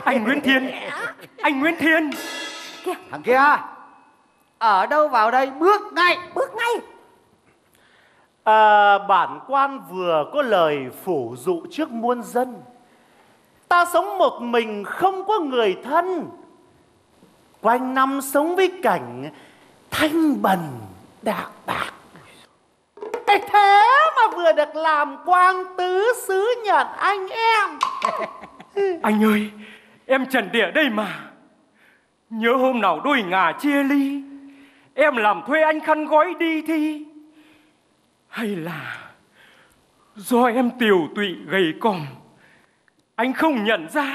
Anh Nguyễn Thiên. Thằng kia, ở đâu vào đây? Bước ngay. Bản quan vừa có lời phủ dụ trước muôn dân. Ta sống một mình không có người thân, quanh năm sống với cảnh thanh bần đạm bạc. Thế mà vừa được làm quan tứ xứ nhận anh em. Anh ơi, em Trần Địa đây mà. Nhớ hôm nào đôi ngà chia ly, em làm thuê anh khăn gói đi thi. Hay là do em tiều tụy gầy còm, anh không nhận ra,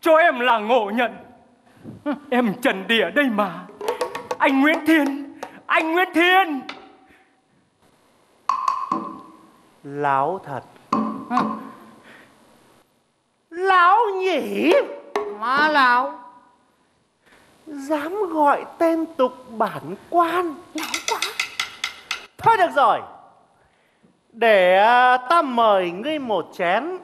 cho em là ngộ nhận. Em Trần Địa đây mà. Anh Nguyễn Thiên. Láo thật. Láo nhỉ. Má láo, dám gọi tên tục bản quan. Láo quá. Thôi được rồi, để ta mời ngươi một chén,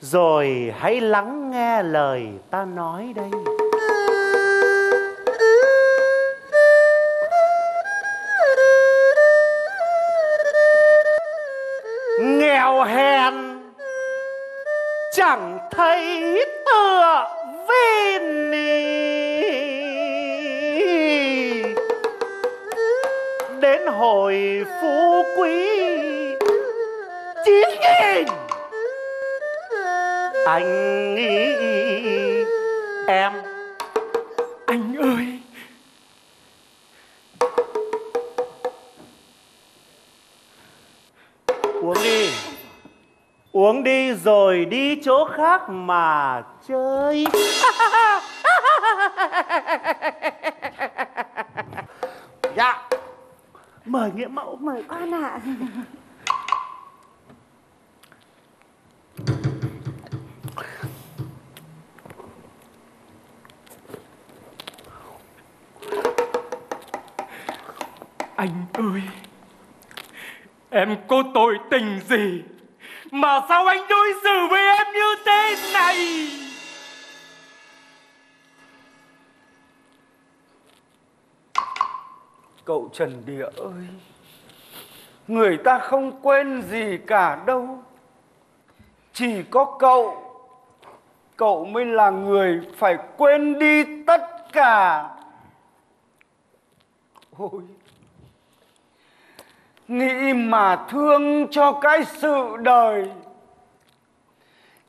rồi hãy lắng nghe lời ta nói đây. Nghèo hèn chẳng thấy tựa vinh ý, đến hồi phú quý 9.000. Anh nghĩ em. Anh ơi, uống đi rồi đi chỗ khác mà chơi. Dạ, mời nghĩa mẫu. Mời con ạ. Anh ơi, em có tội tình gì mà sao anh đối xử với em như thế này? Cậu Trần Địa ơi, người ta không quên gì cả đâu. Chỉ có cậu, cậu mới là người phải quên đi tất cả. Ôi, nghĩ mà thương cho cái sự đời,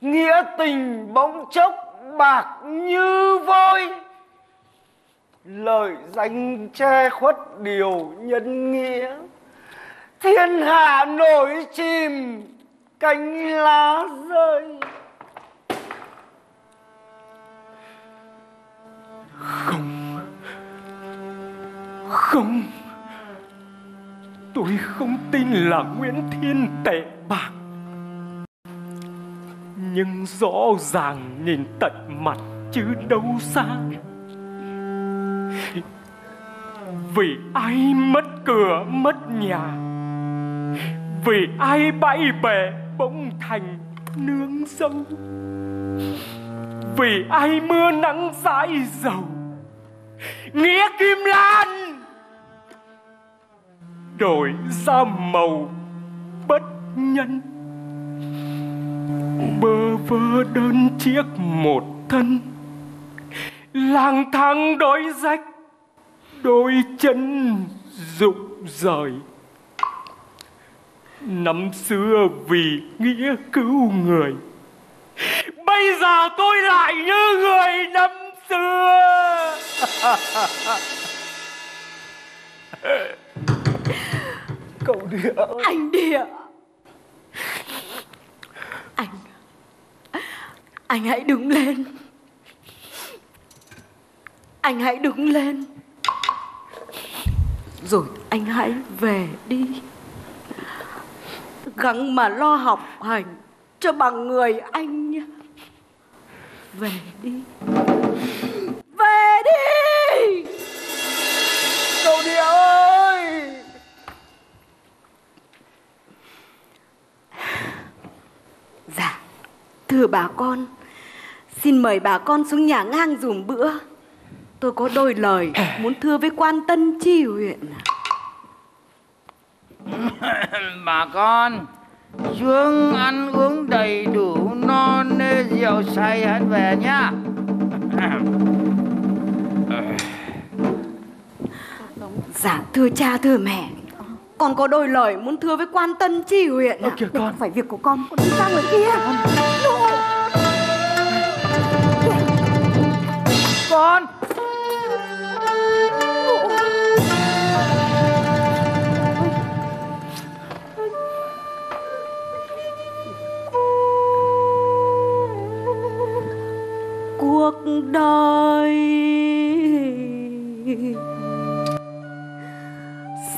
nghĩa tình bỗng chốc bạc như vôi, lời danh che khuất điều nhân nghĩa, thiên hạ nổi chìm cánh lá rơi. Không, tôi không tin là Nguyễn Thiên tệ bạc, nhưng rõ ràng nhìn tận mặt chứ đâu xa. Vì ai mất cửa mất nhà, vì ai bãi bể bỗng thành nương dâu, vì ai mưa nắng dãi dầu nghĩa kim lan đổi ra màu bất nhân. Bơ vơ đơn chiếc một thân, lang thang đói rách đôi chân rụng rời. Năm xưa vì nghĩa cứu người, bây giờ tôi lại như người năm xưa. Cậu Địa ơi. Anh Địa, anh hãy đứng lên. Anh hãy đứng lên, rồi anh hãy về đi. Gắng mà lo học hành cho bằng người anh nhé. Về đi, về đi. Cậu Địa ơi. Dạ, thưa bà con, xin mời bà con xuống nhà ngang dùng bữa. Tôi có đôi lời muốn thưa với quan Tân Tri huyện. Bà con xuống ăn uống đầy đủ no nê, rượu say hãy về nhá. Dạ thưa cha thưa mẹ, con có đôi lời muốn thưa với quan Tân Tri huyện. Ôi kìa con, phải việc của con đi sang người kia. Con cuộc đời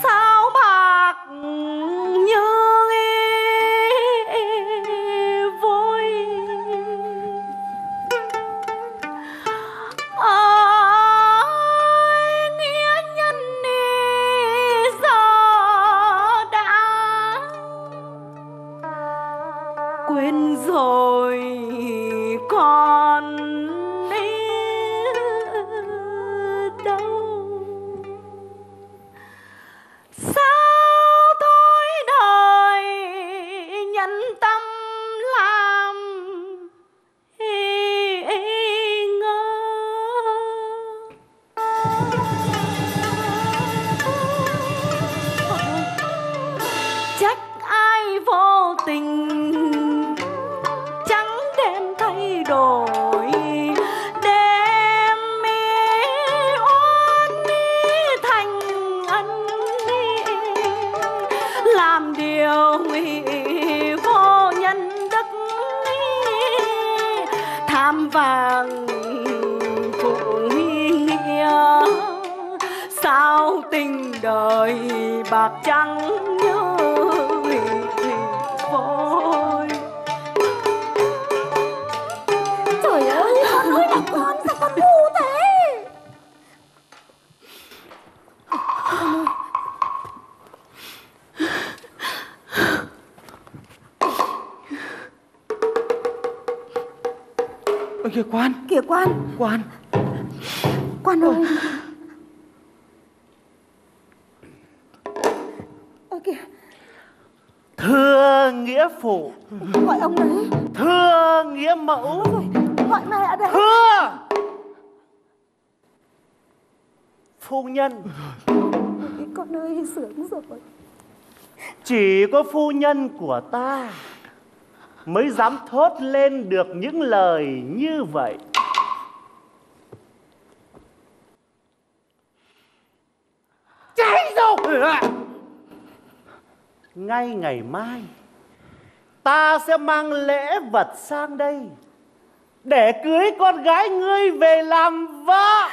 sao bạc như vôi, ơi nghĩa nhân giờ đã quên rồi con. Bạc trắng như vôi. Trời ơi, con ơi là con, sao con ngu thế? Con ơi, Ôi kìa quan. Kìa quan. Quan. Quan ơi. Ôi kìa. Thưa nghĩa phụ. Gọi ông đấy. Thưa nghĩa mẫu. Gọi mẹ đấy. Thưa phu nhân. Con ơi sướng rồi. Chỉ có phu nhân của ta mới dám thốt lên được những lời như vậy. Cháy rồi. Ngay ngày mai ta sẽ mang lễ vật sang đây để cưới con gái ngươi về làm vợ.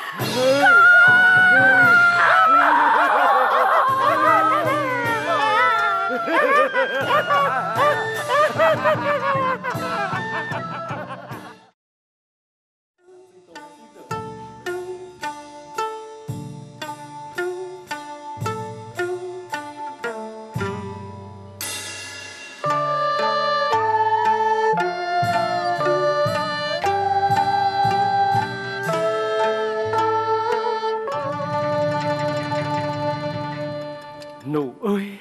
Nụ ơi,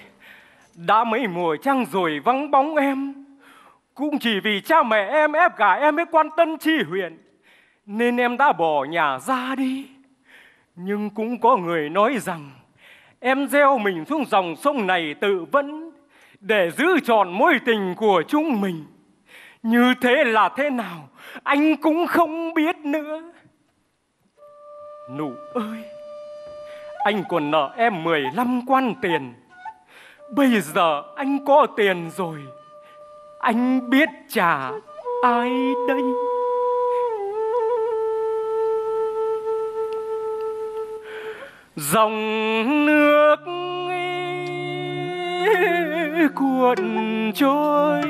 đã mấy mùa trăng rồi vắng bóng em. Cũng chỉ vì cha mẹ em ép gả em với quan Tân Tri huyện nên em đã bỏ nhà ra đi. Nhưng cũng có người nói rằng em gieo mình xuống dòng sông này tự vẫn để giữ trọn mối tình của chúng mình. Như thế là thế nào anh cũng không biết nữa. Nụ ơi, anh còn nợ em 15 quan tiền. Bây giờ anh có tiền rồi, anh biết trả ai đây? Dòng nước cuộn trôi,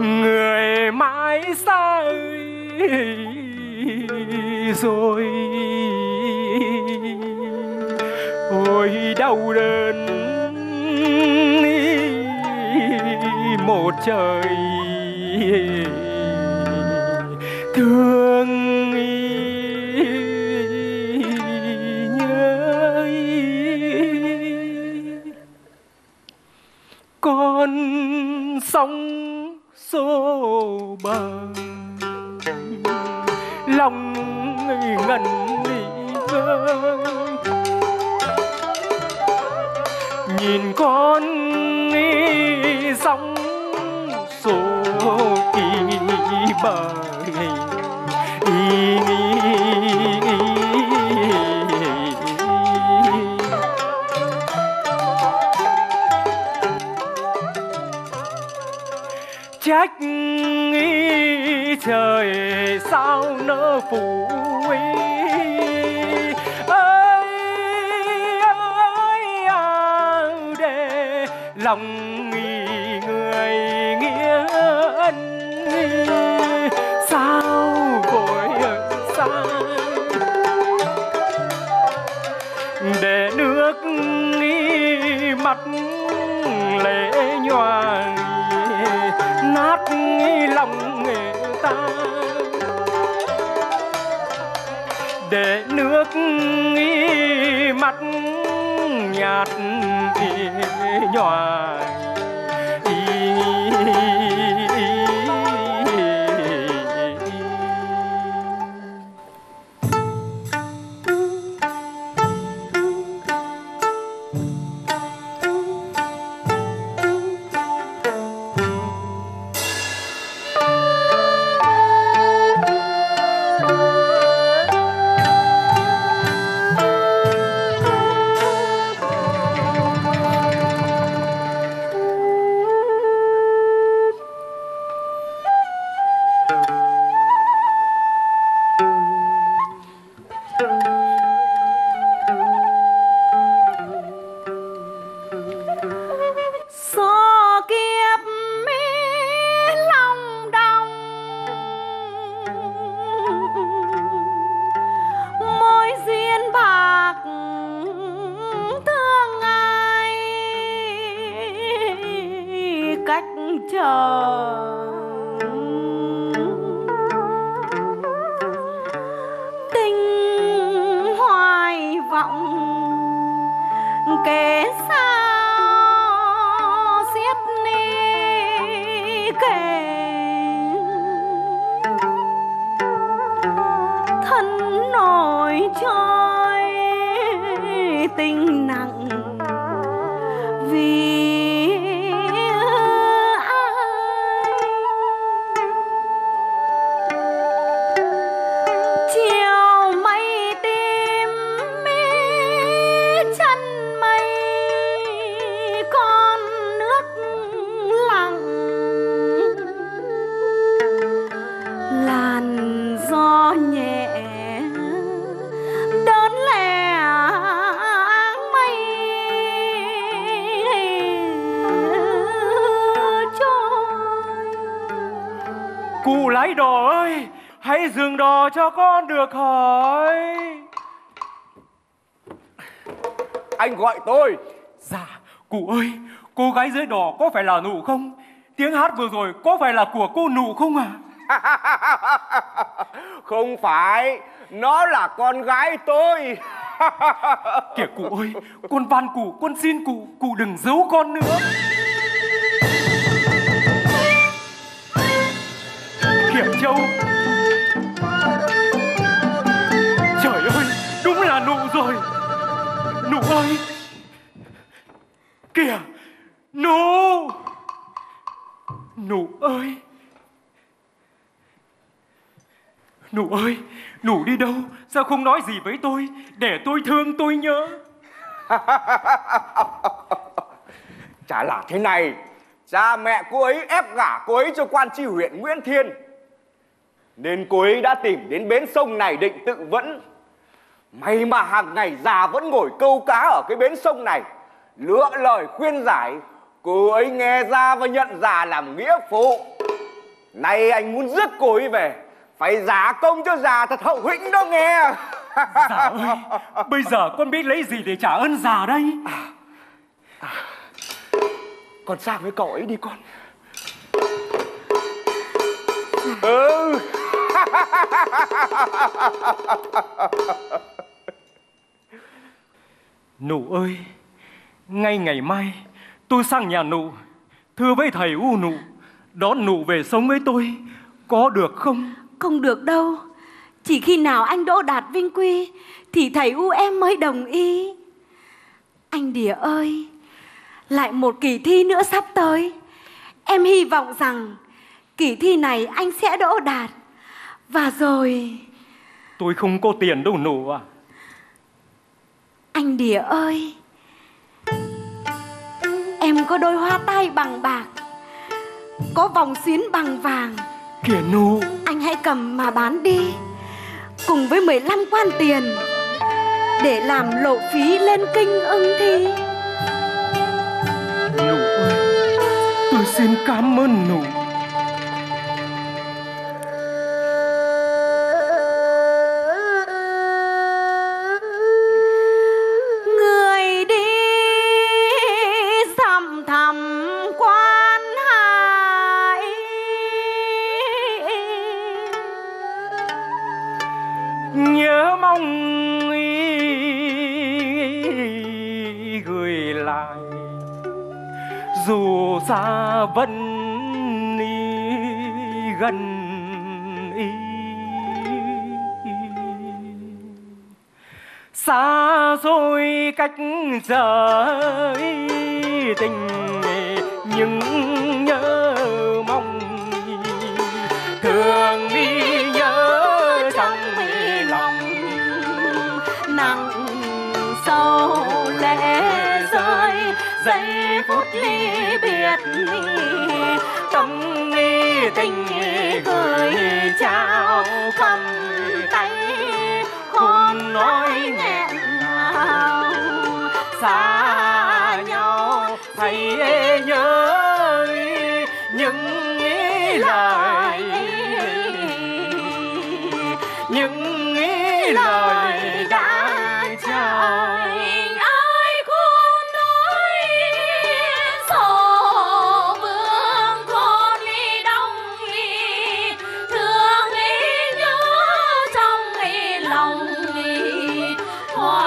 người mãi xa ơi rồi. Ôi đau đớn một trời thương nhớ. Con sóng xô bờ lòng ngần vơi, nhìn con sóng xô kỳ bờ trách trời sao nỡ phụ lòng người nghĩa ân. Sao vội ở xa để nước mặt lệ nhòa nát lòng người ta, để nước mặt nhạt nhòa chờ kẻ xa xiết ni kẻ thân nổi trôi tình nặng vì lái đồ ơi, hãy dừng đồ cho con được hỏi. Anh gọi tôi. Dạ, cụ ơi, cô gái dưới đò có phải là Nụ không? Tiếng hát vừa rồi có phải là của cô Nụ không ạ? Không phải, nó là con gái tôi. Kìa cụ ơi, con van cụ, con xin cụ đừng giấu con nữa. Kìa Châu, trời ơi, đúng là Nụ rồi. Nụ ơi, kìa Nụ. Nụ ơi, Nụ ơi, Nụ đi đâu? Sao không nói gì với tôi? Để tôi thương, tôi nhớ. Chả là thế này, cha mẹ cô ấy ép gả cô ấy cho quan tri huyện Nguyễn Thiên, nên cô ấy đã tìm đến bến sông này định tự vẫn. May mà hàng ngày già vẫn ngồi câu cá ở cái bến sông này, lựa lời khuyên giải. Cô ấy nghe ra và nhận già làm nghĩa phụ. Nay anh muốn rước cô ấy về, phải giả công cho già thật hậu hĩnh đó nghe. Già ơi, bây giờ con biết lấy gì để trả ơn già đây? Con sang với cậu ấy đi con. Ừ. Nụ ơi, ngay ngày mai tôi sang nhà Nụ, thưa với thầy U Nụ, đón Nụ về sống với tôi, có được không? Không được đâu. Chỉ khi nào anh đỗ đạt vinh quy thì thầy U em mới đồng ý. Anh Địa ơi, lại một kỳ thi nữa sắp tới. Em hy vọng rằng kỳ thi này anh sẽ đỗ đạt. Và rồi... Tôi không có tiền đâu Nụ à. Anh Địa ơi, em có đôi hoa tai bằng bạc, có vòng xuyến bằng vàng. Kìa Nụ, anh hãy cầm mà bán đi, cùng với 15 quan tiền, để làm lộ phí lên kinh ưng thi. Nụ ơi, tôi xin cảm ơn Nụ. Người đi thầm thầm quan hại, nhớ mong gửi lại dù xa vẫn đi gần ý. Xa xôi cách giới tình nhưng nhớ mong, thường đi nhớ trong lòng nặng sâu lẽ rơi. Giây phút ly biệt tâm nghi tình gửi chào cầm tay khôn nói nghẹn ngào. Xa nhau thấy nhớ những lời, những lời đã trao. Hãy subscribe cho kênh Ghiền Mì Gõ để không bỏ lỡ những video hấp dẫn.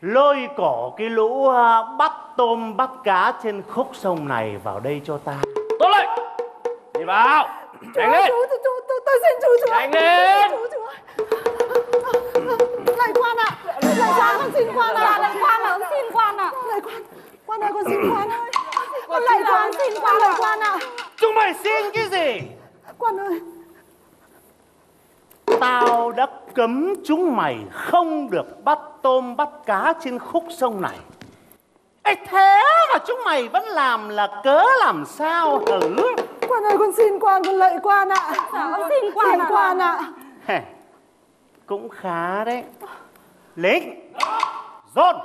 lôi cổ cái lũ bắt tôm bắt cá trên khúc sông này vào đây cho ta. Tốt lên, đi vào. Nhanh lên. Tôi xin chú. Nhanh lên. Lạy quan ạ. Lạy quan, con xin quan ạ. Lạy quan ạ, con xin quan ạ. Lạy quan ơi, con xin quan ơi. Lạy quan, xin quan, lạy quan ạ. Chúng mày xin cái gì? Quan ơi, tao đã cấm chúng mày không được bắt tôm bắt cá trên khúc sông này. Ê, thế mà chúng mày vẫn làm là cớ làm sao thử? Quan ơi, con xin quan, con lạy quan ạ. Con xin quan, xin quan ạ. Cũng khá đấy. Lính dồn.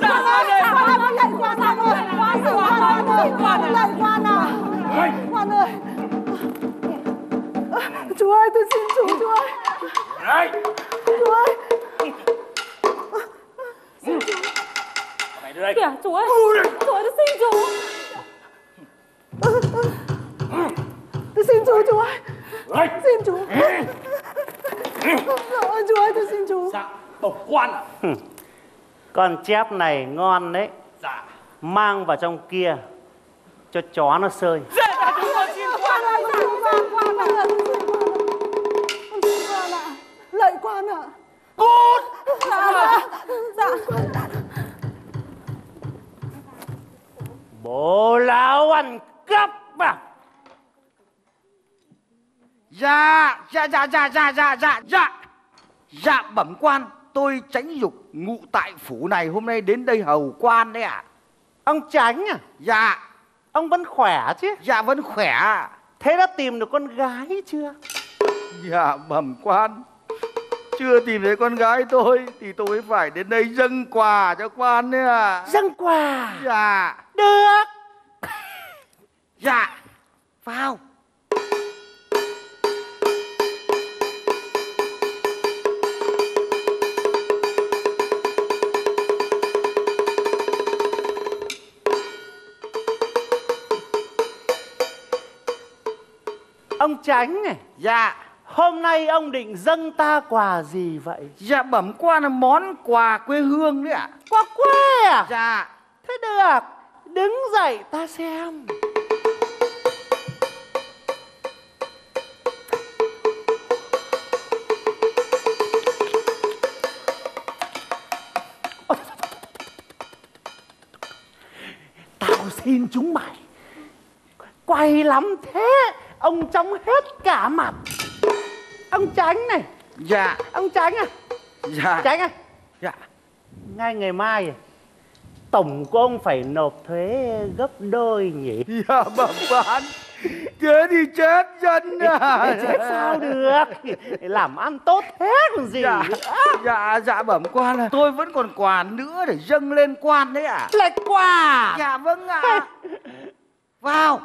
Quan ơi, con lạy quan ạ. Con xin quan ạ. Con lạy quan ạ. Quan ơi, chú ơi, tôi xin chú ơi. Đây. Chú ơi. Xin chú. Mày đưa đây. Kìa, chú ơi. Chú ơi, tôi xin chú. Tôi xin chú ơi. Xin chú. Chú ơi, tôi xin chú. Dạ, tổ quan ạ. Con chép này ngon đấy. Dạ. Mang vào trong kia cho chó nó sơi. Dạ, chú ơi, xin quan ạ. Lạy quan ạ. Cút. Dạ. Bố lão ăn cắp à? Dạ bẩm quan, tôi Tránh Dục ngụ tại phủ này, hôm nay đến đây hầu quan đấy ạ. Ông Tránh à? Dạ. Ông vẫn khỏe chứ? Dạ vẫn khỏe. Thế đã tìm được con gái chưa? Dạ bẩm quan, chưa tìm thấy con gái tôi thì tôi phải đến đây dâng quà cho quan đấy ạ. Dâng quà? Dạ. Được. Dạ. Vào. Ông Tránh này. Dạ. Hôm nay ông định dâng ta quà gì vậy? Dạ bẩm quan là món quà quê hương đấy ạ. Quà quê à? Dạ. Thế được, đứng dậy ta xem. Tao xin chúng mày, quay lắm thế, ông trông hết cả mặt. Ông Tránh này. Dạ. Ông Tránh à? Dạ. Tránh à? Dạ. Ngay ngày mai tổng của ông phải nộp thuế gấp đôi nhỉ? Dạ bẩm quan, thế thì chết dân à. Chết sao được, làm ăn tốt thế còn gì nữa. Dạ bẩm quan à, tôi vẫn còn quà nữa để dâng lên quan đấy ạ. Lại quà? Dạ vâng ạ. Vào.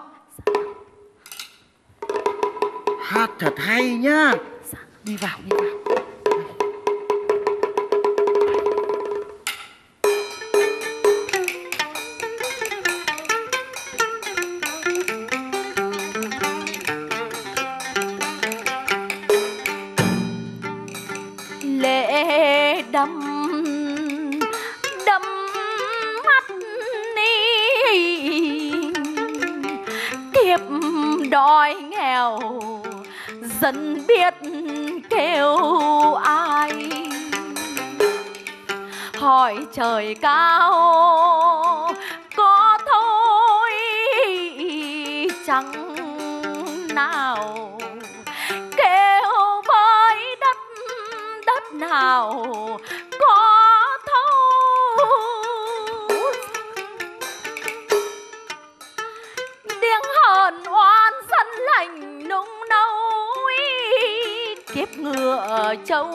Hát thật hay nhá. Đi vào, đi vào. Lệ đắm đắm mắt ni, thiếp đói nghèo dân biết kêu ai, hỏi trời cao có thôi chẳng nào, kêu với đất đất nào có thôi, tiếng hờn oan dân lành nung nấu. Kiếp ngựa châu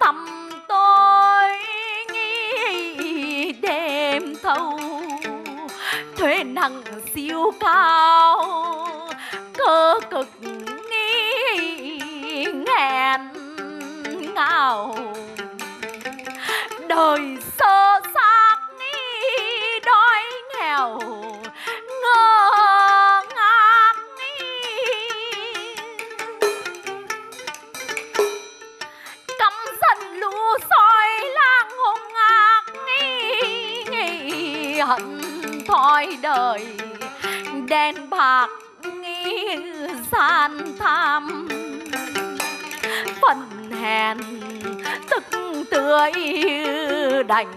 tầm tôi nghĩ đêm thâu, thuế nặng siêu cao cơ cực nghĩ nghẹn ngào, đời sơ xác nghĩ đói nghèo ngơ. Soi làng nhận thói đời đen bạc nghĩ gian tham phần hèn tức tươi đành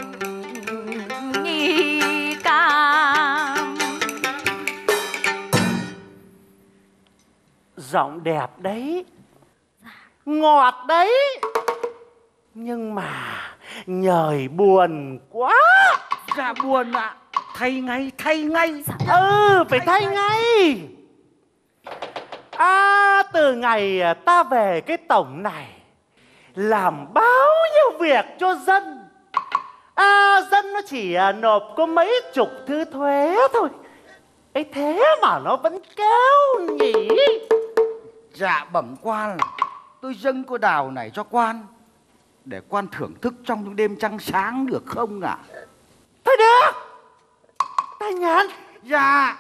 nghi ca. Giọng đẹp đấy, ngọt đấy, nhưng mà nhời buồn quá. Dạ buồn ạ. Thay ngay, thay ngay. Ừ, phải thay ngay. À, từ ngày ta về cái tổng này, làm bao nhiêu việc cho dân. À, dân nó chỉ nộp có mấy chục thứ thuế thôi. Ấy thế mà nó vẫn kéo nhỉ. Dạ bẩm quan, tôi dâng cô đào này cho quan để quan thưởng thức trong những đêm trăng sáng được không ạ? À? Thôi được. Ta nhắn. Dạ.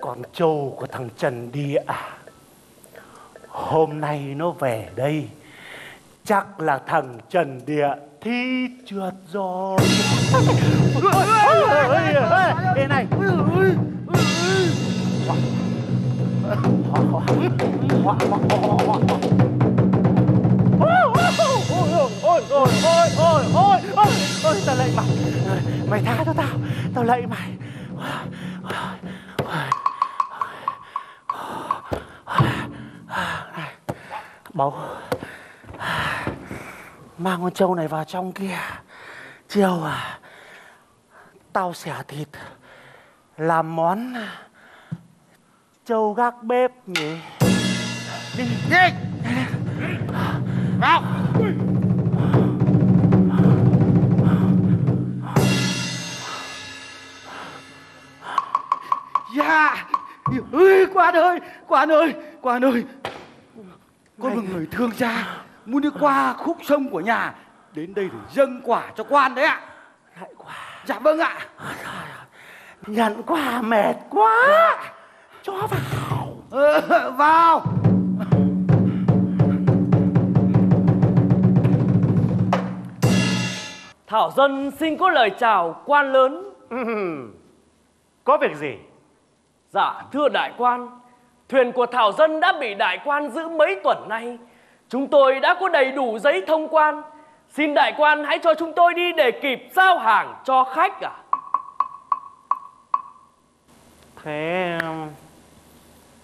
Con trâu của thằng Trần Địa à? Hôm nay nó về đây, chắc là thằng Trần Địa thi trượt rồi. Ê này, ôi tao lạy mày, mày tha cho tao, tao lạy mày. Báu, mang con trâu này vào trong kia. Chiều à, tao xẻ thịt làm món trâu gác bếp nhỉ. Đi đi. Vào. Dạ. Ui, Quan ơi, Quan ơi, Quan ơi. Con là người thương cha, muốn đi qua khúc sông của nhà, đến đây để dâng quả cho quan đấy ạ. Lại quả. Dạ vâng ạ. Nhận quả mệt quá. Cho vào. Vào. Thảo dân xin có lời chào quan lớn. Có việc gì? Dạ thưa đại quan, thuyền của Thảo dân đã bị đại quan giữ mấy tuần nay. Chúng tôi đã có đầy đủ giấy thông quan. Xin đại quan hãy cho chúng tôi đi để kịp giao hàng cho khách ạ. Thế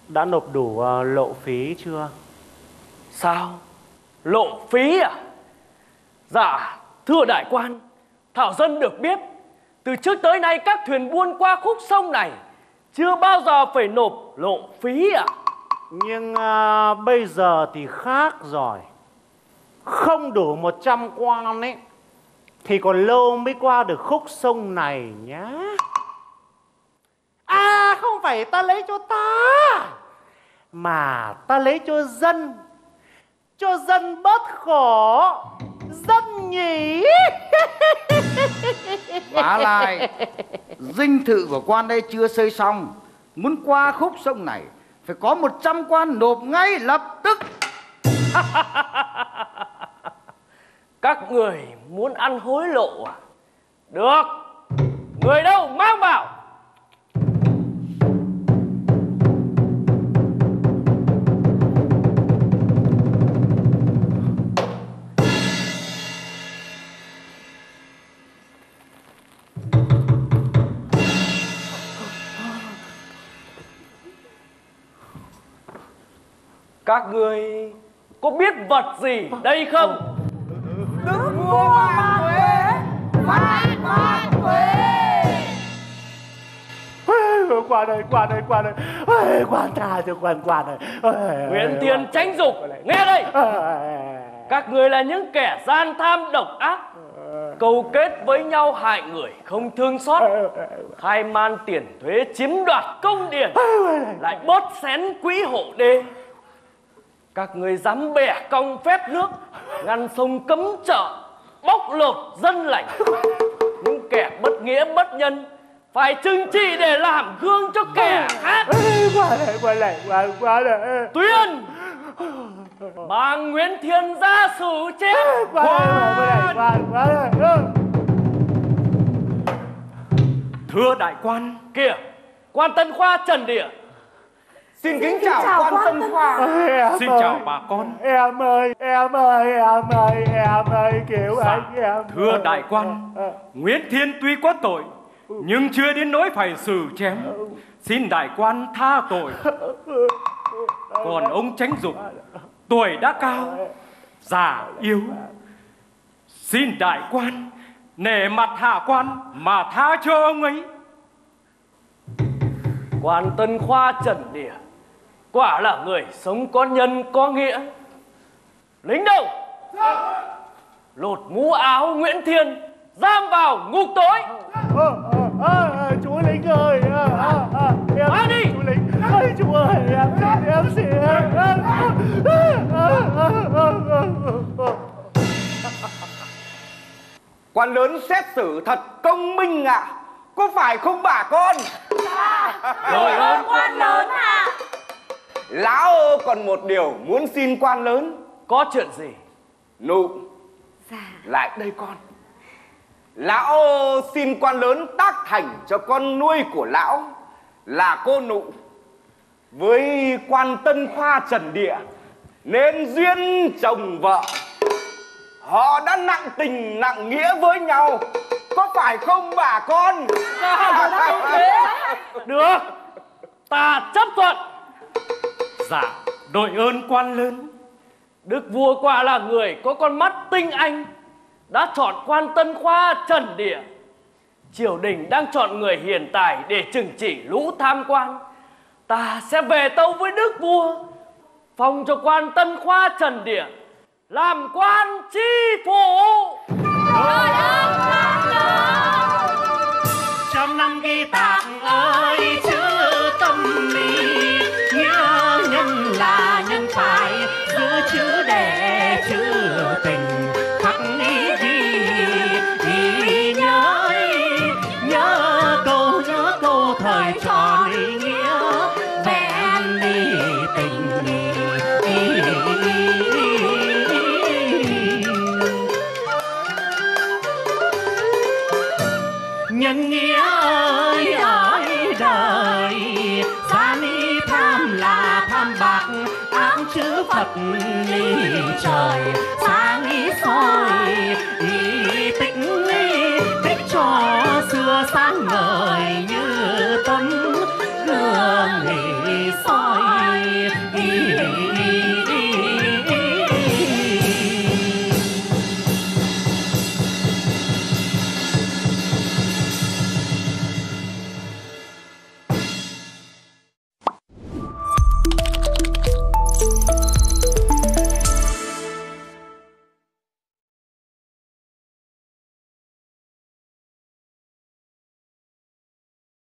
đã nộp đủ lộ phí chưa? Sao? Lộ phí à? Dạ, thưa đại quan, Thảo dân được biết, từ trước tới nay các thuyền buôn qua khúc sông này chưa bao giờ phải nộp lộ phí ạ. Nhưng bây giờ thì khác rồi. Không đủ 100 quan ấy thì còn lâu mới qua được khúc sông này nhá. À không phải ta lấy cho ta, mà ta lấy cho dân. Cho dân bớt khổ. Dân nhỉ. Vả lại, dinh thự của quan đây chưa xây xong. Muốn qua khúc sông này phải có 100 quan nộp ngay lập tức. Các người muốn ăn hối lộ à? Được. Người đâu mang vào. Các ngươi có biết vật gì đây không? Đức vua mang thuế, phải mang thuế. Quan ơi, Quan ơi, Quan ơi, Quan tha cho Quan ơi. Nguyễn Thiên tránh dục, nghe đây. Các ngươi là những kẻ gian tham độc ác, câu kết với nhau hại người không thương xót, khai man tiền thuế chiếm đoạt công điển, lại bớt xén quỹ hộ đê. Các người dám bẻ cong phép nước, ngăn sông cấm chợ, bóc lột dân lành. Những kẻ bất nghĩa bất nhân, phải chừng trị để làm gương cho kẻ khác. Tuyên bà Nguyễn Thiên ra xử chết. Thưa đại quan, kìa quan Tân Khoa Trần Địa. Xin kính chào quan Tân Khoa. Xin chào bà con. Em ơi cứu anh em. Thưa đại quan, Nguyễn Thiên tuy có tội nhưng chưa đến nỗi phải xử chém. Xin đại quan tha tội. Còn ông Tránh Dục tuổi đã cao, già yếu, xin đại quan nể mặt hạ quan mà tha cho ông ấy. Quan Tân Khoa Trần Địa quả là người sống có nhân có nghĩa. Lính đâu lột mũ áo Nguyễn Thiên, giam vào ngục tối. Chú lính ơi, em đi. Chú lính, chú ơi, em xin em. Quan lớn xét xử thật công minh ạ. Có phải không bà con? Rồi ơn quan lớn ạ. Lão còn một điều muốn xin quan lớn. Có chuyện gì? Nụ, lại đây con. Lão xin quan lớn tác thành cho con nuôi của lão là cô Nụ với quan Tân Khoa Trần Địa nên duyên chồng vợ. Họ đã nặng tình nặng nghĩa với nhau, có phải không bà con? Được, ta chấp thuận. Dạ đội ơn quan lớn. Đức vua quả là người có con mắt tinh anh, đã chọn quan Tân Khoa Trần Địa. Triều đình đang chọn người hiền tài để trừng trị lũ tham quan. Ta sẽ về tâu với đức vua, phong cho quan Tân Khoa Trần Địa làm quan tri phủ. Trong năm ghi tạng ơi chữ tâm lý, nhớ nhân là nhân phải, giữ chữ để chữ tình. Chữ Phật ly trời xa